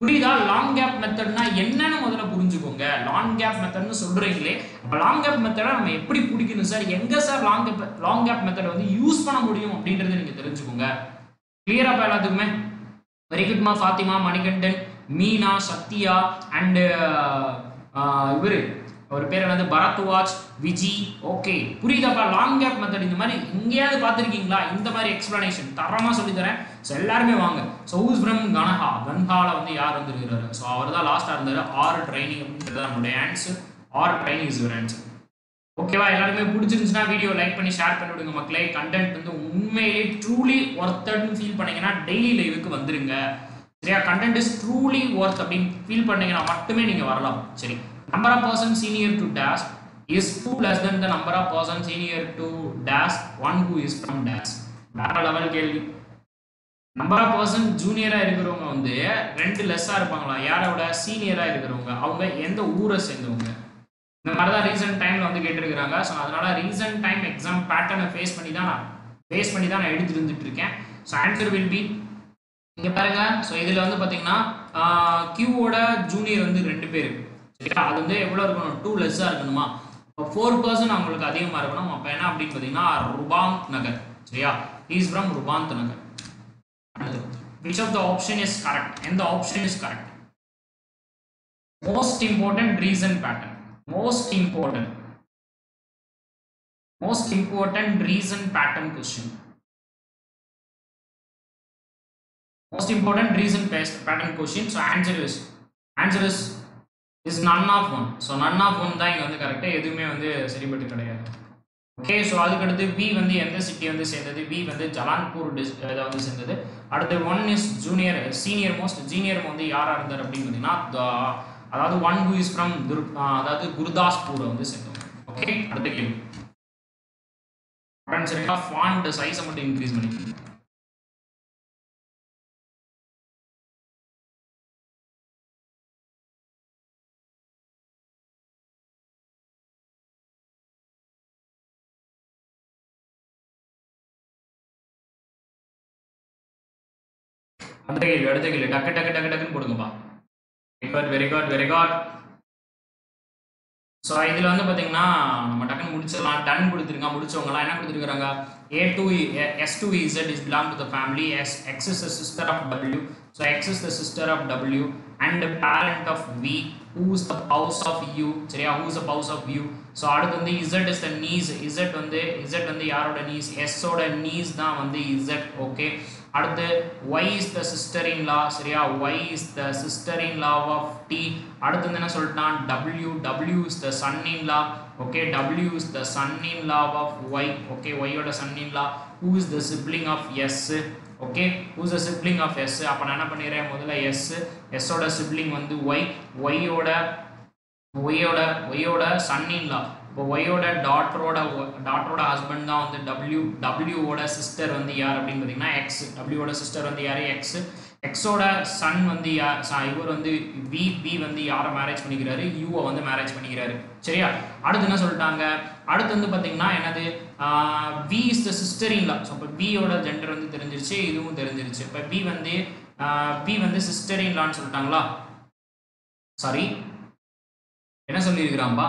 புரியுதா, லாங் கேப் மெத்தட்னா என்னன்னு முதல்ல புரிஞ்சுக்கோங்க. லாங் கேப் மெத்தட்னு சொல்கிறீங்களே, அப்போ லாங் கேப் மெத்தடை நம்ம எப்படி பிடிக்கணும் சார், எங்கே sir long gap long gap மெத்தடை வந்து யூஸ் பண்ண முடியும் அப்படின்றத நீங்கள் தெரிஞ்சுக்கோங்க. கிளியரா இப்போ எல்லாத்துக்குமே? வெரி குட்மா ஃபாத்திமா, மணிகண்டன், மீனா, சத்யா அண்டு இவர் ஒரு பேர் என்னது, பரத்வாஜ், விஜி. ஓகே, புரியுதாப்பா லாங் கேப் மெத்தட். இந்த மாதிரி எங்கேயாவது பார்த்துருக்கீங்களா? இந்த மாதிரி எக்ஸ்பிளனேஷன் தரமாக சொல்லித்தரேன். ஸோ எல்லாருமே வாங்க. ஸோ ஹூஸ் ஃப்ரம் கனகா, கன்ஹாவில் வந்து யார் வந்துருக்கிறாரு, ஸோ அவர் தான் லாஸ்ட்டாக இருந்தார். ஆர் ட்ரைனிங் அப்படின்றது நம்மளுடைய answer. R training is your answer. ஓகேவா, எல்லாருமே பிடிச்சிருந்துச்சுன்னா வீடியோ லைக் பண்ணி ஷேர் பண்ணி விடுங்க மக்களே. கண்டென்ட் வந்து உண்மையிலே ட்ரூலி ஒர்த்தட்னு ஃபீல் பண்ணிங்கன்னா டெய்லி லைவுக்கு வந்துருங்க, சரியா. கண்டென்ட் இஸ் ட்ரூலி ஒர்த் அப்படின்னு ஃபீல் பண்ணிங்கன்னா மட்டுமே நீங்கள் வரலாம், சரி. Number of person senior to dash is two less than the number of person senior to dash one who is from dash. வேற லெவல் கேள்வி. நம்பர் ஆஃப் பர்சன் ஜூனியராக இருக்கிறவங்க வந்து ரெண்டு லெஸ்ஸாக இருப்பாங்களா, யாரோட சீனியராக இருக்கிறவங்க, அவங்க எந்த ஊரை சேர்ந்தவங்க. recent time la vandu so recent time exam pattern face panni da face panni da na eduthirundirukken so answer will be inga paranga so idhila vandu pathina q oda junior vandu rendu per சரியா அது வந்து எவ்வளவு இருக்கணும் two less ஆ இருக்கணுமா four percent உங்களுக்கு அதிகமா இருக்கணும் அப்ப என்ன அப்படி பாத்தீங்கன்னா ருபாந்த் நகர் சரியா he is from ருபாந்த் Nagar which of the option is correct and the option is correct most important reason pattern most important most important reason pattern question most important reason based pattern question so answer is answer is is none of one so none of one தான் இங்க வந்து கரெக்ட்டா எதுமே வந்து சரிப்பட்டு கிடையாது okay so அதுக்கு அடுத்து b வந்து எந்த சிட்டி வந்து சேர்ந்தது b வந்து ஜலான்பூர் டிஸ்ட்ரிக்ட்ல வந்து சேர்ந்தது அடுத்து one is junior senior most junior வந்து யாரா இருந்தார் அப்படி பார்த்தீங்கன்னா அதாவது one who is from அதாவது குருதாஸ்பூர் வந்து சேர்ந்தது ஓகே அடுத்த கேள்வி ஃப்ரெண்ட்ஸ் சரியா font size மட்டும் இன்கிரீஸ் பண்ணிக்கோங்க அந்த கேள்வி அடுத்த கேள்வி டக்கு டக்கு டக்கு டக்குன்னு போடுங்கப்பா record very good very good so இதுல வந்து பாத்தீங்கன்னா நம்ம டக்கன் முடிச்சலாம் டன் கொடுத்துருங்க முடிச்சவங்க எல்லாம் என்ன கொடுத்துருக்காங்க A two S two Z is belong to the family S X is the sister of W so X is the sister of W and the parent of V who is the spouse of U சரியா who is the spouse of U so அடுத்து வந்து Z is the niece Z வந்து Z வந்து யாரோட niece S ஓட niece தான் வந்து Z okay அடுத்து y is the sister in law சரியா y is the sister in law of t அடுத்து என்ன சொல்றான் w w is the son in law okay w is the son in law of y okay y ஓட son in law who is the sibling of s okay who is the sibling of s அப்ப நான் என்ன பண்ணிரேன் முதல்ல s s ஓட sibling வந்து y y ஓட y ஓட y ஓட son in law இப்போ y ஓட டாட்டர் ஓட டாட்டர் ஓட ஹஸ்பண்ட் தான் வந்து w w ஓட சிஸ்டர் வந்து யார் அப்படினு பாத்தீங்கன்னா x w ஓட சிஸ்டர் வந்து யார் x x ஓட son வந்து யார் இவர் வந்து v b வந்து யார மேரேஜ் பண்ணிக்கிறாரு u வந்து மேரேஜ் பண்ணிக்கிறாரு சரியா அடுத்து என்ன சொல்றாங்க அடுத்து வந்து பாத்தீங்கன்னா என்னது v is the sister in law அப்ப v ஓட ஜெண்டர் வந்து தெரிஞ்சிருச்சு இதுவும் தெரிஞ்சிருச்சு அப்ப b வந்து b வந்து sister in law னு சொல்றாங்களா சாரி என்ன சொல்லி இருக்காம்பா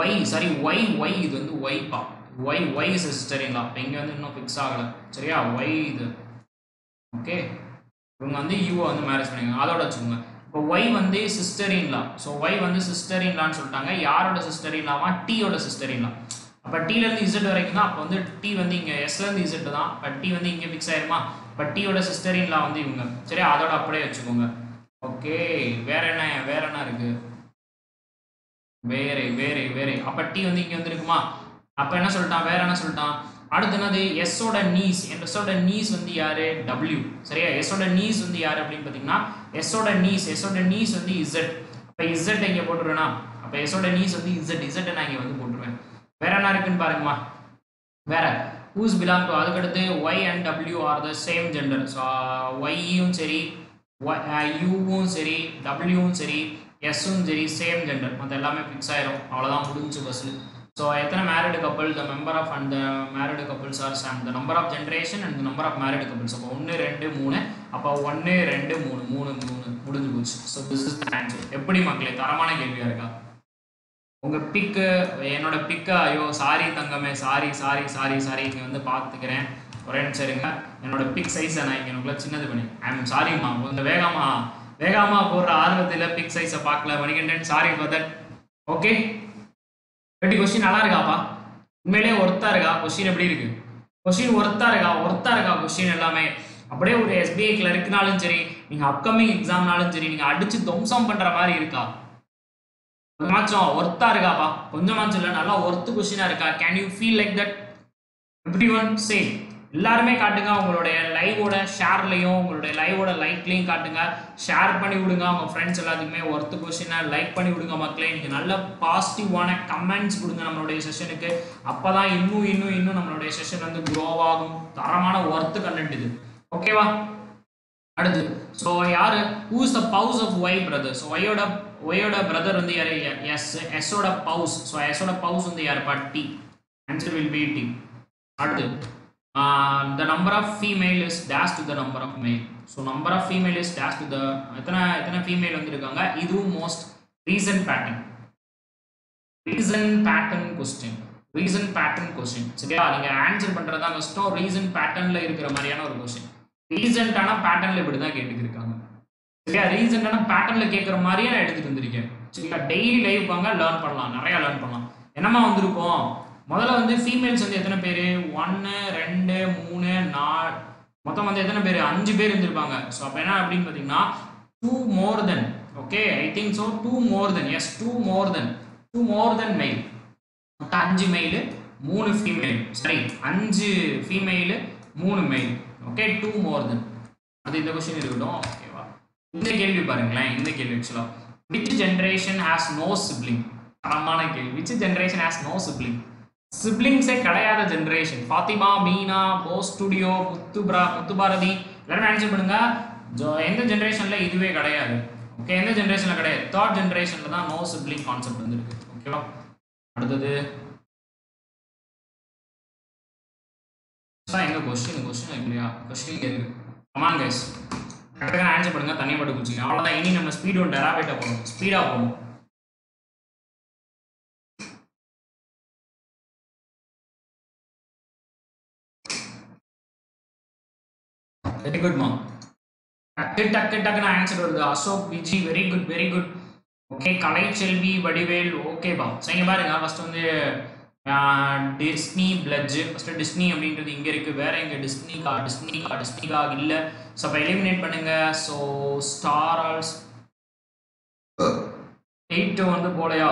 y sorry y y இது வந்து y பா y y sister in law இங்க வந்து இன்னும் fix ஆகல சரியா y இது ஓகே இவங்க வந்து u வந்து மேரேஜ் பண்ணிங்க அதோட வச்சுங்க இப்போ y வந்து sister in law so y வந்து sister in law னு சொல்றாங்க யாரோட sister in law-வா t ஓட sister in law அப்ப t ல இருந்து z வரைக்கும் தான் அப்ப வந்து t வந்து இங்க s ல இருந்து z தான் அப்ப t வந்து இங்க fix ஆயிருமா அப்ப t ஓட sister in law வந்து இவங்க சரியா அதோட அப்படியே வச்சுங்க ஓகே வேற என்ன வேற என்ன இருக்கு வேற வேற வேற அப்ப t வந்து இங்க வந்திருக்குமா அப்ப என்ன சொல்றான் வேற என்ன சொல்றான் அடுத்து என்னது s ஓட niece s ஓட niece வந்து யாரு w சரியா s ஓட niece வந்து யாரு அப்படினு பாத்தீங்கன்னா s ஓட niece s ஓட niece வந்து z அப்ப z இங்க போட்டுறேனா அப்ப s ஓட niece வந்து z z நான் இங்க வந்து போட்டுறேன் வேற என்ன இருக்குன்னு பாருங்கமா வேற who's belong to அதுக்கு அடுத்து y and w are the same gender so y யும் சரி u வும் சரி w வும் சரி S உம் சரி சேம் ஜெண்டர் மத்த எல்லாமே ஃபிக்ஸ் ஆயிரும் அவ்வளவுதான் முடிஞ்சு பஸ் சோ எத்தனை married couple the member of and the married couples are same the number of generation and the number of married couples அப்ப one two three அப்ப one two three three three முடிஞ்சு போச்சு so this is the answer எப்படி மக்களே தரமான கேள்வியா இருக்கா உங்க பிக் என்னோட பிக் ஐயோ சாரி தங்கமே சாரி சாரி சாரி சாரி இங்க வந்து பாத்துக்கிறேன் ஒரே நிமிஷம் என்னோட பிக் சைஸ் நான் இங்க உள்ள சின்னது பண்ணி ஐ அம் சாரி மா கொஞ்சம் வேகமா வேகமா போற ஆர்வத்தில பிக் சைஸ பார்க்கல Manikandan sorry for that okay ready question நல்லா இருக்காப்பா உண்மையிலேயே ஒர்த்தா இருக்கா क्वेश्चन எப்படி இருக்கு क्वेश्चन ஒர்த்தா இருக்கா ஒர்த்தா இருக்கா क्वेश्चन எல்லாமே அப்படியே ஒரு S B I clerk நாளும் சரி நீங்க அப்கமிங் எக்ஸாம் நாளும் சரி நீங்க அடிச்சு தம்சம் பண்ற மாதிரி இருக்கா கொஞ்சமாச்சும் ஒர்த்தா இருக்காப்பா கொஞ்சமாச்சும் இல்ல நல்லா ஒர்த் क्वेश्चनா இருக்கா can you feel like that everyone say எல்லாருமே காட்டுங்க உங்களுடைய லைவோட ஷேர்லயும் உங்களுடைய லைவோட லைக்லயும் காட்டுங்க ஷேர் பண்ணி விடுங்க உங்க फ्रेंड्स எல்லாத்துக்குமே ஒர்த் क्वेश्चनனா லைக் பண்ணி விடுங்க மக்களே நீங்க நல்ல பாசிட்டிவான கமெண்ட்ஸ் கொடுங்க நம்மளுடைய செஷனுக்கு அப்பதான் இன்னும் இன்னும் இன்னும் நம்மளுடைய செஷன் வந்து grow ஆகும் தரமான ஒர்த் கண்டென்ட் இது ஓகேவா அடுத்து சோ யாரு who is the spouse of y brother so y ஓட Oda brother on the area, yes, S oda pause. So S oda pause on the air, but T. Answer will be T. Uh, the number of female is dash to the number of male. So number of female is dash to the itana, itana female on the Ganga. Idu most reason pattern. Reason pattern question. Reason pattern question. So, you answer the reason pattern. Reason is pattern. Reason and a pattern like a Maria edit in the region. So, you are daily life, learn Parlan, Area learn Parlan. Enama on the Rupo, mother on the females and the Ethana Pere, one, Rende, Moon, Nard, Mataman the Ethana Pere, Anjibir in the Banga. So, Pena Abdin Patina, two more than. Okay, I think so, two more than. Yes, two more than. Two more than male. Tanji male, moon female. Sorry, Anji female, moon male. Okay, two more than. That is the question. In the kelvi parangala, in the kelvi actually. Which generation has no sibling? Which generation has no sibling? Siblings are kadayada generation. Fatima, Meena, Post Studio, Muttubra, Muttubarathi. Let me answer it. In the generation, la iduve kadayada. Okay, in the generation, la kadayada. Third generation, la no sibling concept. Okay, aduthathu. So, enga question, question, question. Come on, guys. Answer பண்ணுங்க தனியா பட்டு குச்சிங்க அவ்வளவுதான் இனி நம்ம speed one terabyte போறோம் ஸ்பீடா போறோம் வெரி குட் மா டக்கு டக்கு டக்குன்னு ஆன்சர் வருது Ashok Viji very good very good okay கலை செல்வி வடிவேல் ஓகே பா சரிங்க பாருங்க ஃபர்ஸ்ட் வந்து டிஸ்னி பிளட்ஜ் ஃபர்ஸ்ட் டிஸ்னி அப்படிங்கிறது இங்க இருக்கு வேற எங்க டிஸ்னி கா டிஸ்னி கா டிஸ்னி கா இல்ல சோ பை எலிமினேட் பண்ணுங்க சோ ஸ்டார் ஆல்ஸ் எட்டு வந்து போலையா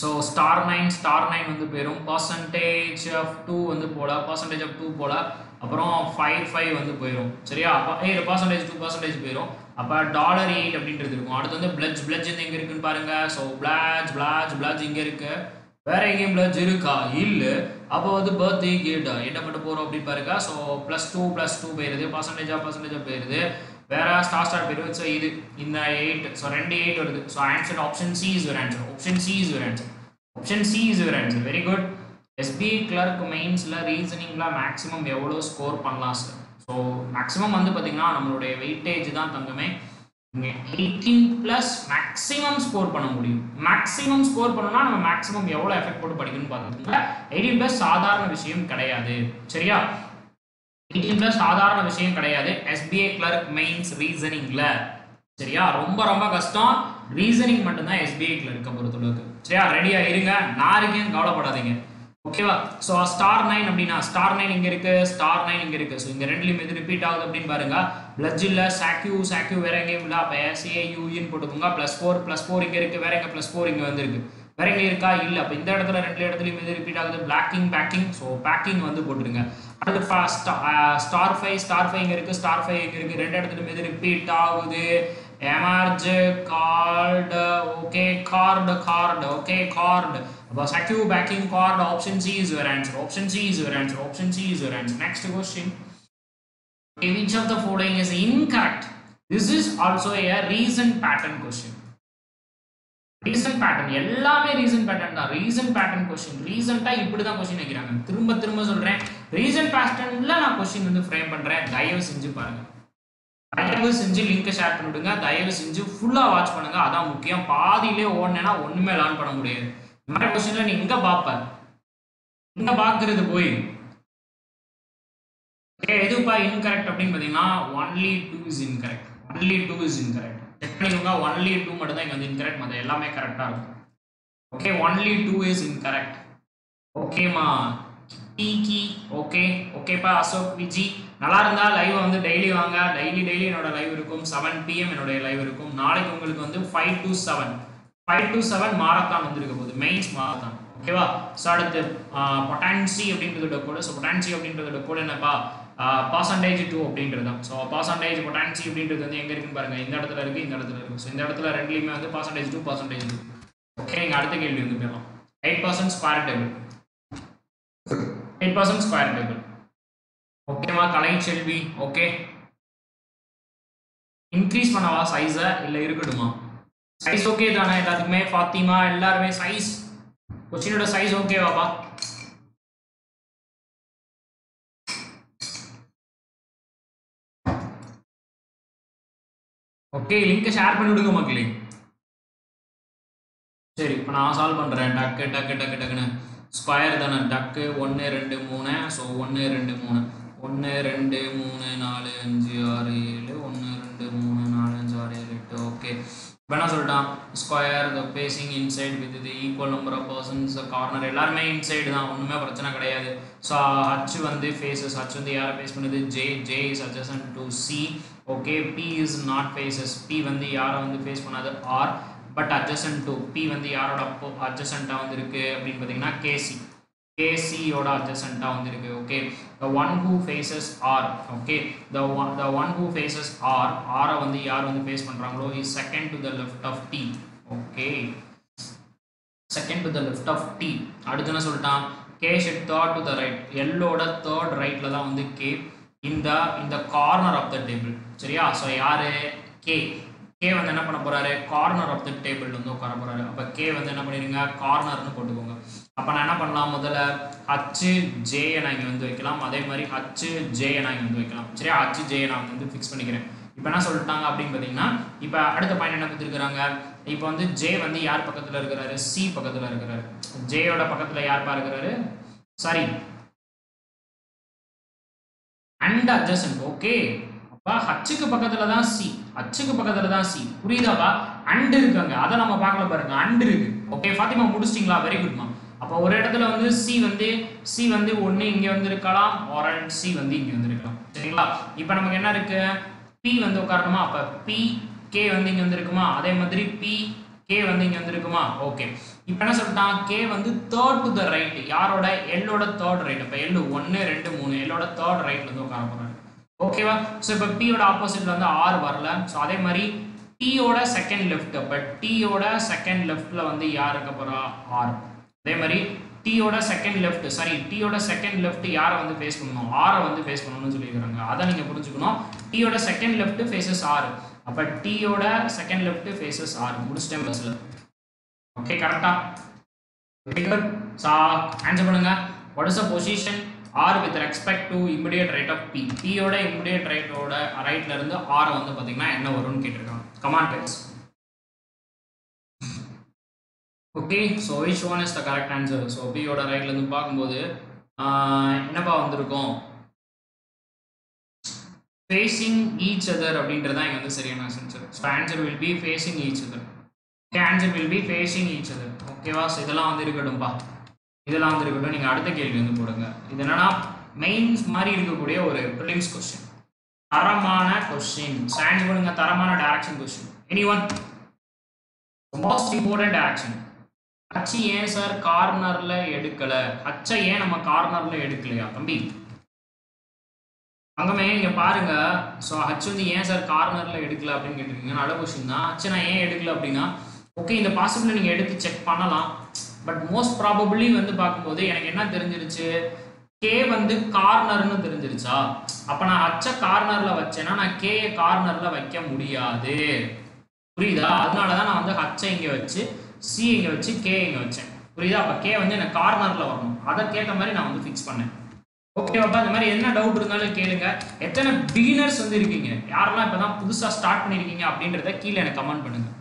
சோ ஸ்டார் ஒன்பது ஸ்டார் ஒன்பது வந்து பேரும் परसेंटेज ஆஃப் இரண்டு வந்து போடா परसेंटेज ஆஃப் இரண்டு போடா அப்புறம் ஐம்பத்தி ஐந்து வந்து போயிரும் சரியா அப்ப ஏ परसेंटेज இரண்டு சதவீதம் போயிரும் அப்ப டாலர் எட்டு அப்படிங்கிறது இருக்கும் அடுத்து வந்து பிளட்ஜ் பிளட்ஜ் எங்க இருக்குன்னு பாருங்க சோ பிளட்ஜ் பிளட்ஜ் பிளட்ஜ் இங்க இருக்கு வேற எங்கேயும் பிளட்ஜ் இருக்கா இல்ல அப்போ வந்து பர்த்டே கேட்டா என்ன பண்ண போறோம் அப்படி பாருங்க சோ பிளஸ் இரண்டு பிளஸ் இரண்டு போயிருது பர்சன்டேஜா பர்சன்டேஜா போயிருது வேற ஸ்டார் ஸ்டார் போயிருது சோ இது இந்த எட்டு சோ ரெண்டு எட்டு வருது so answer option C is your answer option C is your answer option C is your answer very good S B I clerk மெயின்ஸ்ல ரீசனிங்ல மேக்ஸिमम எவ்வளவு ஸ்கோர் பண்ணலாம் சார் சோ மேக்ஸिमम வந்து பாத்தீங்கன்னா நம்மளுடைய வெயிட்டேஜ் தான் தங்கமே eighteen plus maximum score பண்ண முடியும் maximum score பண்ணனும்னா நம்ம maximum எவ்வளவு எஃபெக்ட் போட்டு படிக்கணும் பாத்துக்கோங்க பதினெட்டு plus சாதாரண விஷயம் கிடையாது சரியா பதினெட்டு plus சாதாரண விஷயம் கிடையாது S B I clerk mains reasoningல சரியா ரொம்ப ரொம்ப கஷ்டம் reasoning மட்டும் தான் S B I clerk பொறுத்தளவுக்கு சரியா ரெடியா இருங்க நான் இருக்கேன் கவலைப்படாதீங்க ஓகேவா சோ ஸ்டார் ஒன்பது அப்படினா ஸ்டார் ஒன்பது இங்க இருக்கு ஸ்டார் ஒன்பது இங்க இருக்கு சோ இந்த ரெண்டுலயும் எது ரிப்பீட் ஆகுது அப்படினு பாருங்க பிளட்ஜ் இல்ல சாக்யூ சாக்யூ வேற எங்க இல்ல அப்ப சாக்யூ ன்னு போட்டுங்க பிளஸ் நான்கு பிளஸ் நான்கு இங்க இருக்கு வேற எங்க பிளஸ் நான்கு இங்க வந்திருக்கு வேற எங்க இருக்கா இல்ல அப்ப இந்த இடத்துல ரெண்டு இடத்துலயும் எது ரிப்பீட் ஆகுது பிளாக்கிங் பேக்கிங் சோ பேக்கிங் வந்து போடுறீங்க அடுத்து ஃபர்ஸ்ட் ஸ்டார் ஐந்து ஸ்டார் ஐந்து இங்க இருக்கு ஸ்டார் ஐந்து இங்க இருக்கு ரெண்டு இடத்துலயும் எது ரிப்பீட் ஆகுது emerge card okay card card okay card Saku backing card option C is your answer. Option C is your answer. Option C is your answer. Next question. Which of the following is incorrect? This is also a reason pattern question. Reason pattern. Yellame reason pattern da. Reason pattern question. Reason ta ipudda question agiranga. Thirumba thirumba solren. Reason pattern la na question vandu frame pandren. Dayavu senju paarenga. Dayavu senju link share pannudunga. Dayavu senju full ah watch pannunga. Adha mukkiyam paadile odnena onnume learn panna mudiyadhu. My question is, you can see it. Okay, this is incorrect. Only two is incorrect. Only two is incorrect. Only two is incorrect. All is correct. Okay, only two is incorrect. Okay, ma. Kiki. Okay. Okay, pa. Asok Viji. Nalaranda live on the daily vanga. Daily, daily, live seven p m live Nalai five to seven. five to seven marathon vandirukku podu mains marathon okay va so adutha potency அப்படிங்கறதுட கூட so potency அப்படிங்கறதுட கூட என்ன பா percentage இரண்டு அப்படிங்கறது தான் so percentage potency அப்படிங்கிறது வந்து எங்க இருக்குன்னு பாருங்க இந்த இடத்துல இருக்கு இந்த இடத்துல இருக்கு so இந்த இடத்துல ரெண்டுலயுமே வந்து percentage இரண்டு percentage இரண்டு okay இங்க அடுத்த கேள்வி வந்து பேறோம் எட்டு சதவீதம் ஸ்கொயர் டேபிள் எட்டு சதவீதம் ஸ்கொயர் டேபிள் okay மா கலை செல்வி okay இன்கிரீஸ் பண்ணவா சைஸ இல்ல இருக்குடுமா சைஸ் ஓகே தான எல்லாருமே فاطمه எல்லாரும் சைஸ் கொஸ்டினோட சைஸ் ஓகே பாப்பா ஓகே லிங்க் ஷேர் பண்ணி விடுங்க மக்களே சரி இப்போ நான் சால்வ் பண்றேன் டக் டக் டக் டக்னு ஸ்கொயர் தான டக் one two three so one two three one two three four five six seven eight one two three four five six seven eight okay बना சொல்லிட்டா square the facing inside with the equal number of persons corner எல்லாரும் inside தான் ஒண்ணுமே பிரச்சனை கிடையாது so h வந்து faces h வந்து யாரை ஃபேஸ் பண்ணுது j j is adjacent to c okay p is not faces p வந்து யாரை வந்து ஃபேஸ் பண்ணாது r but adjacent to p வந்து யாரோட adjacent-ஆ வந்து இருக்கு அப்படினு பாத்தீங்கன்னா kc kc ஓட adjacent-ஆ வந்து இருக்கு okay the one who faces r okay the one the one who faces r r வந்து யார் வந்து ஃபேஸ் பண்றாங்களோ is second to the left of t okay second to the left of t அடுத்து என்ன சொல்றான் k should third to the right l ஓட third rightல தான் வந்து k in the in the corner of the table சரியா so யாரு k k வந்து என்ன பண்ண போறாரு corner of the table வந்து உட்கார போறாரு அப்ப k வந்து என்ன பண்ணிருங்க corner னு போட்டுக்கோங்க அப்ப நான் என்ன பண்ணலாம் முதல்ல h j நான் இங்க வந்து வைக்கலாம் அதே மாதிரி h j நான் இங்க வந்து வைக்கலாம் சரியா h j நான் வந்து ஃபிக்ஸ் பண்ணிக்கிறேன் இப்போ என்ன சொல்லிட்டாங்க அப்படினு பாத்தீங்கன்னா இப்போ அடுத்த பாயிண்ட் என்ன கொடுத்திருக்காங்க இப்போ வந்து j வந்து யார் பக்கத்துல இருக்காரு c பக்கத்துல இருக்காரு j ஓட பக்கத்துல யார் பா இருக்காரு சாரி and adjacent okay அப்ப h க்கு பக்கத்துல தான் c h க்கு பக்கத்துல தான் c புரியுதாப்பா and இருக்குங்க அத நம்ம பார்க்கல பாருங்க and இருக்கு ஓகே فاطمه முடிச்சிட்டீங்களா வெரி குட் மா அப்ப ஒரே இடத்துல வந்து c வந்து c வந்து ஒண்ணு இங்க வந்திருக்கலாம் or and c வந்து இங்க வந்திருக்கலாம் சரிங்களா இப்போ நமக்கு என்ன இருக்கு p வந்து உட்காரணுமா அப்ப p k வந்து இங்க வந்திருக்குமா அதே மாதிரி p k வந்து இங்க வந்திருக்குமா ஓகே இப்போ என்ன சொல்றான் k வந்து third to the right யாரோட l ஓட third right அப்ப l one two three l ஓட third right ல வந்து உட்கார போறாங்க ஓகேவா சோ இப்ப p ஓட ஆப்போசிட்ல வந்து r வரல சோ அதே மாதிரி t ஓட செகண்ட் லெஃப்ட் பட் t ஓட செகண்ட் லெஃப்ட்ல வந்து யார் இருக்க போறா r அதே மாதிரி t ஓட செகண்ட் லெஃப்ட் சாரி t ஓட செகண்ட் லெஃப்ட் யாரை வந்து ஃபேஸ் பண்ணனும் r ஐ வந்து ஃபேஸ் பண்ணனும்னு சொல்லியிருக்காங்க அத நீங்க புரிஞ்சுக்கணும் t ஓட செகண்ட் லெஃப்ட் ஃபேसेस r அப்ப t ஓட செகண்ட் லெஃப்ட் ஃபேसेस r முடிச்சிட்டேன் பஸ்ல ஓகே கரெக்ட்டா ஃபிகர் சா ஆன்சர் பண்ணுங்க what is the position r with respect to immediate right of p p ஓட immediate right ஓட right ல இருந்து r வந்து பாத்தீங்கன்னா என்ன வரும்னு கேட்டிருக்காங்க command guys okay so which one is the correct answer so p ஓட right ல இருந்து பாக்கும்போது என்னப்பா வந்திருக்கும் facing each other அப்படிங்கறது தான் இங்க வந்து சரியான answer so answer will be facing each other okay answer will be facing each other okay வா சோ இதெல்லாம் வந்து இருக்கட்டும் பா இதெல்லாம் வந்து இருக்கட்டும் நீங்க அடுத்த கேள்வி வந்து போடுங்க இது என்னன்னா மெயின்ஸ் மாதிரி இருக்கக்கூடிய ஒரு prelims question தரமான question சான்ஸ் பண்ணுங்க தரமான direction question anyone the most important direction h A sir கார்னர்ல எடுக்கல h ஏ நம்ம கார்னர்ல எடுக்கலையா தம்பி அங்கமே இங்க பாருங்க சோ h வந்து ஏ சார் கார்னர்ல எடுக்கல அப்படினு கேட்டிருக்கீங்க நல்ல क्वेश्चन தான் h நான் ஏன் எடுக்கல அப்படினா ஓகே இந்த பாசிபிள் நீங்க எடுத்து செக் பண்ணலாம் பட் மோஸ்ட் ப்ராபபிலி வந்து பாக்கும்போது எனக்கு என்ன தெரிஞ்சிருச்சு k வந்து கார்னர்னு தெரிஞ்சிருச்சா அப்ப நான் h கார்னர்ல வச்சேனா நான் k ஏ கார்னர்ல வைக்க முடியாது புரியுதா அதனால தான் நான் வந்து h இங்க வச்சு c இங்க வச்சு k இங்க வச்சேன் புரியுதா அப்ப k வந்து எனக்கு கார்னர்ல வரணும் அத கேட்ட மாதிரி நான் வந்து ஃபிக்ஸ் பண்ணேன் ஓகே அப்ப இந்த மாதிரி என்ன டவுட் இருந்தாலும் கேளுங்க எத்தனை beginners வந்து இருக்கீங்க யாரெல்லாம் இப்பதான் புதுசா ஸ்டார்ட் பண்ணிருக்கீங்க அப்படின்றத கீழ எனக்கு கமெண்ட் பண்ணுங்க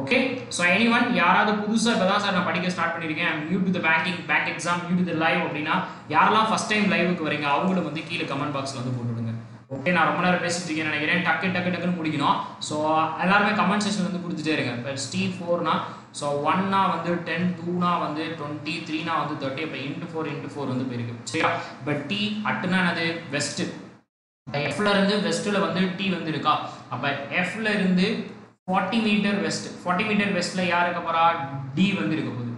ஓகே சோ எனிவன் யாராவது புதுசா இப்பதான் சார் நான் படிக்க ஸ்டார்ட் பண்ணிருக்கேன் I'm new to the banking bank exam new to the live அப்படினா யாரெல்லாம் ஃபர்ஸ்ட் டைம் லைவுக்கு வரீங்க அவங்களும் வந்து கீழ கமெண்ட் பாக்ஸ்ல வந்து போட்டுடுங்க ஓகே நான் ரொம்ப நேரம் பேசிட்டு இருக்கேன்னு நினைக்கிறேன் டக்கு டக்கு டக்குன்னு முடிக்கணும் சோ எல்லாரும் கமெண்ட் செக்ஷன்ல வந்து குடுத்துட்டே இருங்க பட் T four னா சோ one னா வந்து ten two னா வந்து twenty three னா வந்து thirty அப்ப into four into four வந்து போயிருக்கு சரியா பட் T eight னா என்னது west F ல இருந்து west ல வந்து T வந்து இருக்கா அப்ப F ல இருந்து forty meter west forty meter westல யார் இருக்க போறா d வந்து இருக்க போகுது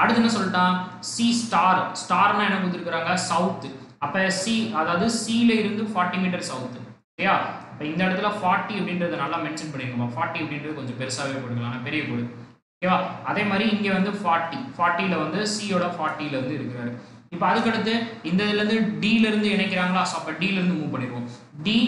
அடுத்து என்ன சொல்றான் c star starனா என்ன கொடுத்திருக்காங்க south அப்ப c அதாவது c ல இருந்து forty meter south சரியா அப்ப இந்த இடத்துல forty அப்படிங்கறது நல்லா மென்ஷன் பண்ணிருங்க forty அப்படிங்கறது கொஞ்சம் பெருசாவே போடுங்களானா பெரிய போடு ஓகேவா அதே மாதிரி இங்க வந்து forty forty ல வந்து c ஓட forty ல வந்து இருக்காரு இப்போ அதுக்கு அடுத்து இந்த இடத்துல இருந்து d ல இருந்து இணைக்கறாங்களா அப்ப d ல இருந்து மூவ் பண்ணிடுவோம் d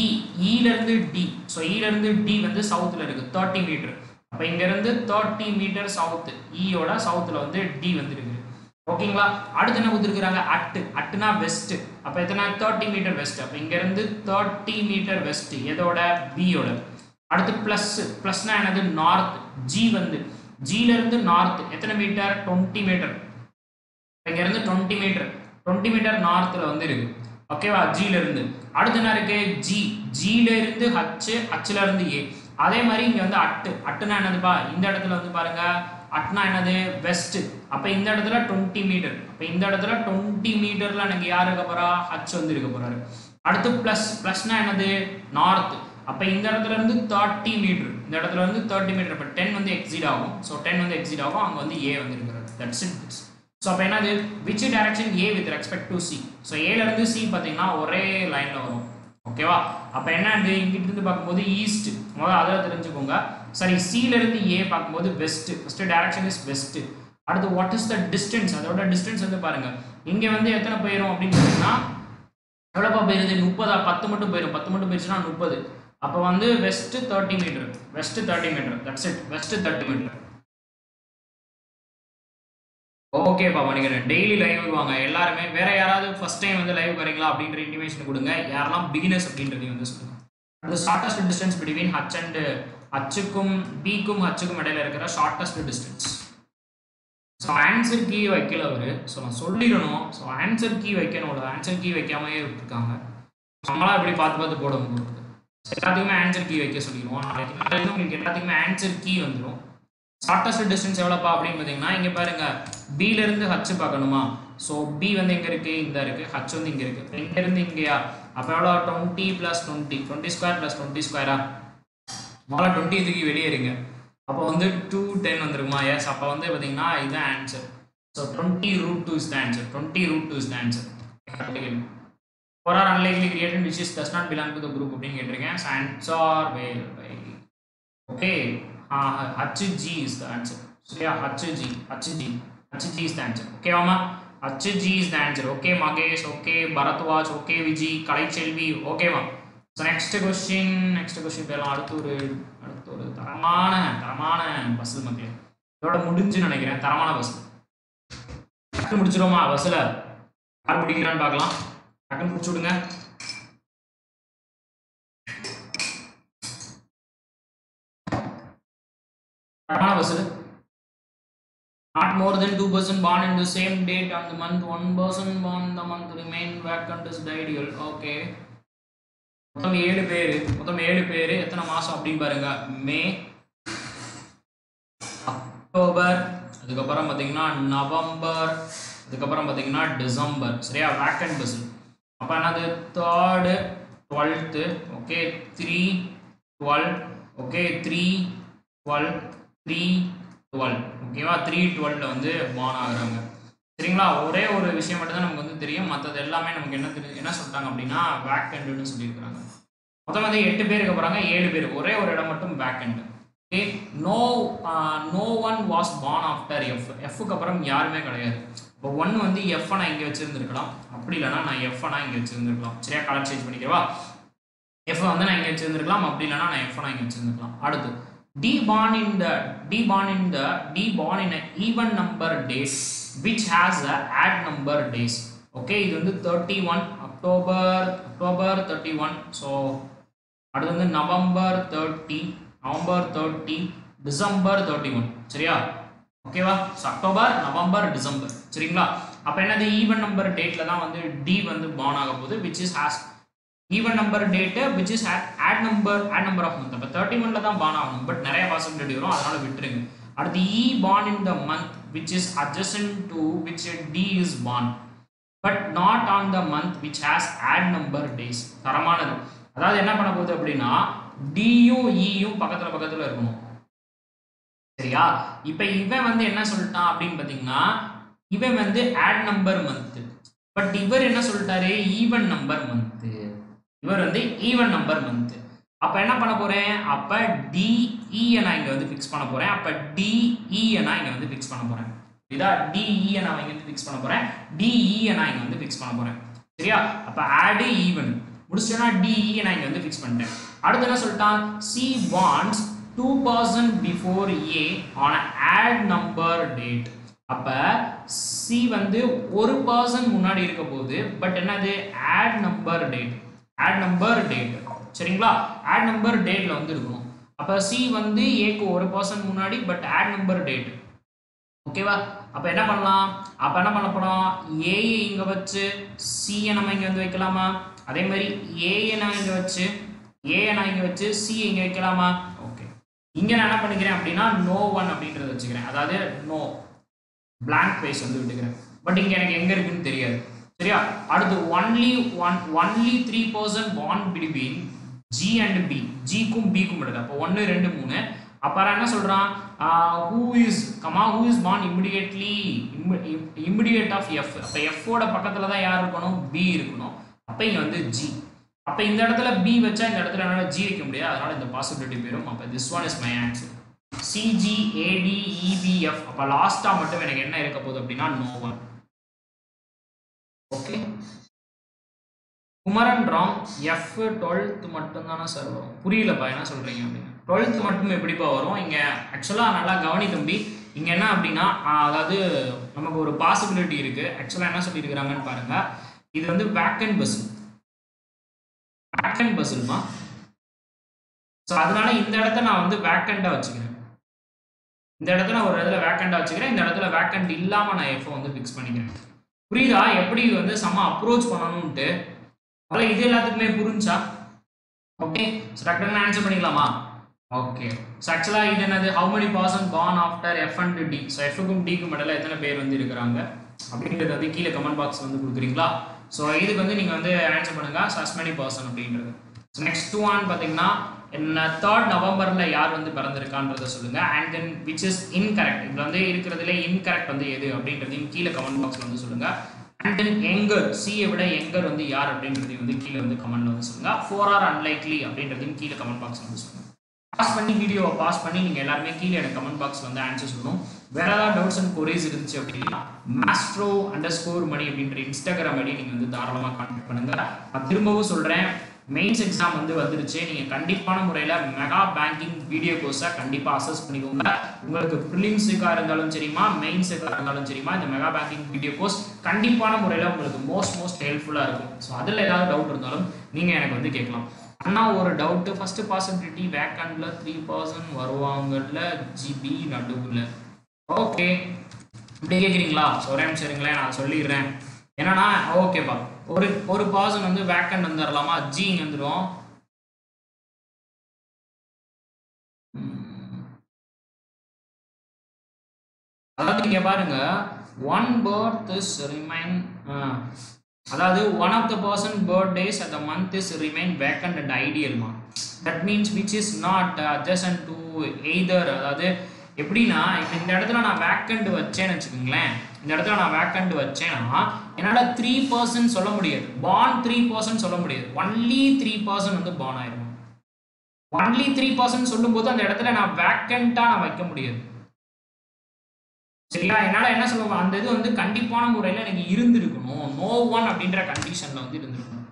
E E ல இருந்து D சோ E ல இருந்து D வந்து சவுத்ல இருக்கு thirty மீட்டர் அப்ப இங்க இருந்து thirty meter south E ஓட சவுத்ல வந்து D வந்திருக்கு ஓகேங்களா அடுத்து என்ன கொடுத்திருக்காங்க அட் அட்னா வெஸ்ட் அப்ப எதனா thirty meter வெஸ்ட் அப்ப இங்க இருந்து thirty meter வெஸ்ட் எதோட B ஓட அடுத்து பிளஸ் பிளஸ்னா என்னது நார்த் G வந்து G ல இருந்து நார்த் எத்தனை மீட்டர் twenty meter இங்க இருந்து twenty meter நார்த்ல வந்து இருக்கு ஓகேவா G ல இருந்து அடுத்து என்ன இருக்கு G G ல இருந்து H H ல இருந்து A அதே மாதிரி இங்க வந்து அட் அட்னா என்னதுப்பா இந்த இடத்துல வந்து பாருங்க அட்னா என்னது வெஸ்ட் அப்ப இந்த இடத்துல twenty மீட்டர் அப்ப இந்த இடத்துல twenty மீட்டர்ல நமக்கு யார் இருக்க போறா H வந்து இருக்க போறாரு அடுத்து பிளஸ் பிளஸ்னா என்னது நார்த் அப்ப இந்த இடத்துல இருந்து thirty மீட்டர் இந்த இடத்துல இருந்து thirty மீட்டர் அப்ப ten வந்து எக்ஸிட் ஆகும் சோ ten வந்து எக்ஸிட் ஆகும் அங்க வந்து A வந்து இருக்காரு தட்ஸ் இட் சோ அப்ப என்னது which direction A with respect to C so A ல இருந்து C பாத்தீங்கன்னா ஒரே லைன்ல வரும் ஓகேவா அப்ப என்னது இங்க இருந்து பாக்கும்போது ஈஸ்ட் முதல்ல அத தெரிஞ்சுக்கோங்க சரி C ல இருந்து A பாக்கும்போது west first direction is west அடுத்து வாட் இஸ் தி டிஸ்டன்ஸ் அதோட டிஸ்டன்ஸ் வந்து பாருங்க இங்க வந்து எத்தனை போயிரும் அப்படினா எவ்வளவு போயிருது thirty ten மட்டும் போயிரும் ten மட்டும் போயிச்சுனா thirty அப்ப வந்து west thirty meter west thirty meter that's it west thirty meter okay பாப்பா நீங்க டெய்லி லைவ் வருவாங்க எல்லாரும் வேற யாராவது ஃபர்ஸ்ட் டைம் வந்து லைவ் வரீங்களா அப்படின்ற இன்டிமேஷன் கொடுங்க யாரெல்லாம் பிகினர்ஸ் அப்படின்றதை வந்து சொல்லுங்க the shortest distance between h and h kum b kum h kum இடையில இருக்கிற shortest distance so answer key வைக்கல அவரு so நான் சொல்லிரணும் so answer key வைக்கணும் இல்ல answer key வைக்காமயே இருக்காங்க நம்மளா இப்படி பாத்து பாத்து போடுவோம் எல்லாத்துக்குமே answer key வைக்க சொல்லிரோம் அதுக்கு உங்களுக்கு எல்லாத்துக்குமே answer key வந்துரும் shortest distance எவ்வளவு பா அப்படி பாத்தீங்கன்னா இங்க பாருங்க b ல இருந்து h பார்க்கணுமா so b வந்து எங்க இருக்கு இந்த இருக்கு h வந்து இங்க இருக்கு இங்க இருந்து இங்கயா அப்ப எவ்வளவு twenty plus twenty twenty square plus twenty square மொத்தம் twenty இதுக்கு வெளிய இருங்க அப்ப வந்து two ten வந்துருமா यस அப்ப வந்து பாத்தீங்கன்னா இது answer so twenty root two is the answer twenty root two is the answer for are unlikely created which is does not belong to the group அப்படிங்க கேட்டிருக்கேன் so answer well okay h g is the answer so yeah h g h g h g is the answer okay வாமா H G is the answer. Okay, Magesh. Okay, Bharatwaj. Okay, Vijay. Kalai Chelvi. Okay, ma. So next question. Next question. Pera Arthur. Arthur. Taramana. Taramana. Basil mathe. Thoda mudinchu nenikiren. Taramana basil. Takku mudichiroma basila. Yaar mudikiranu paakalam. Takku mudichudunga. Taramana basil. Not more than two person born in the same date on the month. One person born in the month remain vacant is the ideal. Okay. மொத்தம் seven பேர் மொத்தம் seven பேர் எத்தனை மாசம் அப்படி பாருங்க மே October அதுக்கு அப்புறம் பாத்தீங்கன்னா நவம்பர் அதுக்கு அப்புறம் பாத்தீங்கன்னா டிசம்பர் சரியா vacant bus அப்ப என்னது third twelfth okay three twelve okay three twelve three twelve ஓகேவா three twelve ல வந்து born ஆகுறாங்க சரிங்களா ஒரே ஒரு விஷயம் மட்டும் தான் நமக்கு வந்து தெரியும் மத்தது எல்லாமே நமக்கு என்ன என்ன சொல்றாங்க அப்படினா vacant னு சொல்லிருக்காங்க மொத்தம் வந்து eight பேருக்கு போறாங்க seven பேர் ஒரே ஒரு இடம் மட்டும் vacant okay no uh, no one was born after f f க்கு அப்புறம் யாருமே கிடையாது அப்ப one வந்து f னா இங்க வச்சிருந்திருக்கலாம் அப்படி இல்லனா நான் f னா இங்க வச்சிருந்திருக்கலாம் சரியா கலர் சேஞ்ச் பண்ணிக்கிறவா f வந்து நான் இங்க வச்சிருந்திருக்கலாம் அப்படி இல்லனா நான் f னா இங்க வச்சிருந்திருக்கலாம் அடுத்து D born in the D born in the D born in an even number days which has a odd number days. Okay, this is thirty-one October October thirty-one. So, that is November thirty, November thirty, December thirty-one. Seriya? Okay, va? So October, November, December. Seriyala? Appo enna the even number date la da vandu D vandu born agapodu which is has even number date which is at add number add number of month அப்ப thirty-one ல தான் born ஆகும் but நிறைய possibility வரும் அதனால விட்டுருங்க அடுத்து E born in the month which is adjacent to which D is born but not on the month which has add number days தரமானது அதாவது என்ன பண்ண போகுது அப்படினா D யும் E யும் பக்கத்துல பக்கத்துல இருக்கணும் சரியா இப்போ இவன் வந்து என்ன சொல்றான் அப்படிን பாத்தீங்கன்னா இவன் வந்து add number month பட் இவர் என்ன சொல்றாரு even number month இவர் வந்து ஈவன் நம்பர் மந்த் அப்ப என்ன பண்ண போறேன் அப்ப D E நான் இங்க வந்து ஃபிக்ஸ் பண்ண போறேன் அப்ப D E நான் இங்க வந்து ஃபிக்ஸ் பண்ண போறேன் இதா D E நான் இங்க வந்து ஃபிக்ஸ் பண்ண போறேன் D E நான் இங்க வந்து ஃபிக்ஸ் பண்ண போறேன் சரியா அப்ப ஆட் ஈவன் முடிச்சேனா D E நான் இங்க வந்து ஃபிக்ஸ் பண்ணிட்டேன் அடுத்து என்ன சொல்றான் C wants two percent before A on add number date. Appa C vandu one percent munadi irukapodhu but enadhu add number date. Add number date. Seringla add number date la vandu irukum. Appa C vandu A ku one percent munadi but add number date. Okay va? Appa enna pannalam? Appa enna pannaporam? A inga vechu C na nama inga vandu vekkalama. Adhe mari A na inga vechu A na inga vechu C inga vekkalama. Okay. Inga na enna panikiren appadina no one appindrathu vechikiren. Adhaadhu no blank space வந்து விட்டுக்கிறேன் but இங்க எனக்கு எங்க இருக்குன்னு தெரியாது சரியா அடுத்து only one only three percent bond between G and B G க்கும் B க்கும் இருக்கு அப்ப one two three அப்பற என்ன சொல்றான் who is comma who is bond immediately immediate of F அப்ப F ஓட பக்கத்துல தான் யார் இருக்கணும் B இருக்கணும் அப்ப இங்க வந்து G அப்ப இந்த இடத்துல B வெச்சா இந்த இடத்துல என்னால G வைக்க முடியாது அதனால இந்த பாசிபிலிட்டி பேரும் அப்ப this one is my answer C, G, A, D, E, B, F. அப்பா last time மட்டும் எனக்கு என்ன இருக்க போது அப்படின்னா no one. Okay. Kumaran Ram F twelfth மட்டும் தான சார் வரும். புரியலப்பா என்ன சொல்றீங்க அப்படினா twelfth மட்டும் எப்படிப்பா வரும்? இங்க एक्चुअली நல்லா கவனி தம்பி. இங்க என்ன அப்படினா அதாவது நமக்கு ஒரு பாசிபிலிட்டி இருக்கு. एक्चुअली என்ன சொல்லி இருக்காங்கன்னு பாருங்க. இது வந்து வேக்கன் பஸ். வேக்கன் பஸ்மா. சோ அதனால இந்த இடத்தை நான் வந்து வேக்கண்டா வச்சிருக்கேன். இந்த இடத்துல ஒரு இடத்துல வேக்கண்டா வச்சிருக்கேன் இந்த இடத்துல வேக்கண்ட் இல்லாம நான் F வந்து ஃபிக்ஸ் பண்ணிக்கிறேன் புரியதா எப்படி வந்து சம அப்ரோச் பண்ணனும்னு அத இது எல்லாத்துக்குமே புரிஞ்சா ஓகே சோ டக்குன்னு ஆன்சர் பண்ணிடலாமா ஓகே சோ एक्चुअली இது என்னது how many percent born after F and D so F க்கும் D க்கும் இடையில எத்தனை பேர் வந்து இருக்காங்க அப்படிங்கறது வந்து கீழ கமெண்ட் பாக்ஸ்ல வந்து கொடுக்குறீங்களா சோ இதுக்கு வந்து நீங்க வந்து ஆன்சர் பண்ணுங்க சோ as many percent அப்படிங்கிறது சோ நெக்ஸ்ட் one பாத்தீங்கன்னா In third November la yaar vandu pirandirukkaanradha solunga and then which is incorrect idhu vandu irukiradhile incorrect vandu edhu abindradhum keela comment box la vandu solunga and then younger c evida younger vandu yaar abindradhum vandu keela vandu comment la vandu solunga four are unlikely abindradhum keela comment box la vandu solunga pause panni video pause panni neenga ellarume keela edha comment box la vandu answer solunum vera da doubts and queries irundhuchu appadina mastro_money abindra instagram id neenga vandu tharalama contact panunga na thirumbavum solren Mains exam வந்து வந்துருச்சு நீங்க கண்டிப்பான முறையில mega banking video கோர்ஸை கண்டிப்பா assess பண்ணிக்கோங்க உங்களுக்கு prelims-க்கு இருந்தாலும் சரிமா mains-க்கு இருந்தாலும் சரிமா இந்த மெகா பேங்கிங் வீடியோ கோர்ஸ் கண்டிப்பான முறையில உங்களுக்கு most most helpful-ஆ இருக்கும் சோ அதுல ஏதாவது டவுட் இருந்தாலும் நீங்க எனக்கு வந்து கேட்கலாம் அண்ணா ஒரு டவுட் first possibility vacant-ல three percent வருவாங்கல்ல G B நடுவுல ஓகே இப்படி கேக்குறீங்களா ஒரே நிமிஷம் இருங்களே நான் சொல்லிறேன் என்னன்னா ஓகே பா ஒரு ஒரு பர்சன் வந்து வேக்கன்ட் வந்தறலாமா ஜி இங்க வந்துரும் அதாவது இங்க பாருங்க one birth is remain அதாவது one of the person birthdays at the month is remain vacant and ideal ma that means which is not adjacent to either அதாவது எப்படினா இந்த இடத்துல நான் வேக்கன்ட் வச்சேன்னு வெச்சுக்கங்களேன் இந்த இடத்துல நான் வேக்கன்ட் வச்சேனா என்னால three percent சொல்ல முடியாது born three percent சொல்ல முடியாது only three percent வந்து born ஆயிரும் only three percent சொல்லும்போது அந்த இடத்துல நான் வேக்கன்ட்டா நான் வைக்க முடியாது சரியா என்னால என்ன சொல்லுங்க அந்த இது வந்து கண்டிப்பான முறையில எனக்கு இருந்திருக்கணும் no one அப்படிங்கற கண்டிஷன்ல வந்து இருந்திருக்கணும்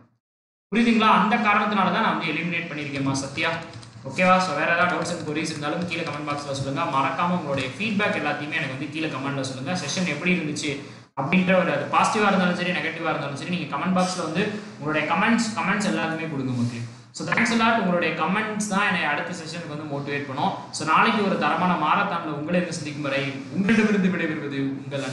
புரியுதுங்களா அந்த காரணத்தினால தான் நான் வந்து எலிமினேட் பண்ணிருக்கேன்மா சத்யா ஓகேவா சோ வேற ஏதாவது டவுட்ஸ் அண்ட் queries இருந்தாலும் கீழ கமெண்ட் பாக்ஸ்ல சொல்லுங்க மறக்காம உங்களுடைய feedback எல்லாத்தையுமே எனக்கு வந்து கீழ கமெண்ட்ல சொல்லுங்க செஷன் எப்படி இருந்துச்சு அப்படிங்கற ஒரு அது பாசிட்டிவா இருந்தாலும் சரி நெகட்டிவா இருந்தாலும் சரி நீங்க கமெண்ட் பாக்ஸ்ல வந்து உங்களுடைய கமெண்ட்ஸ் கமெண்ட்ஸ் எல்லாத்தையுமே கொடுங்க okay so thanks a lot உங்களுடைய கமெண்ட்ஸ் தான் என்னை அடுத்த செஷனுக்கு வந்து மோட்டிவேட் பண்ணும் சோ நாளைக்கு ஒரு தரமான மாரத்தான்ல உங்களை சந்திக்கும் வரை உங்களிடமிருந்து விடைபெறுவது உங்கள்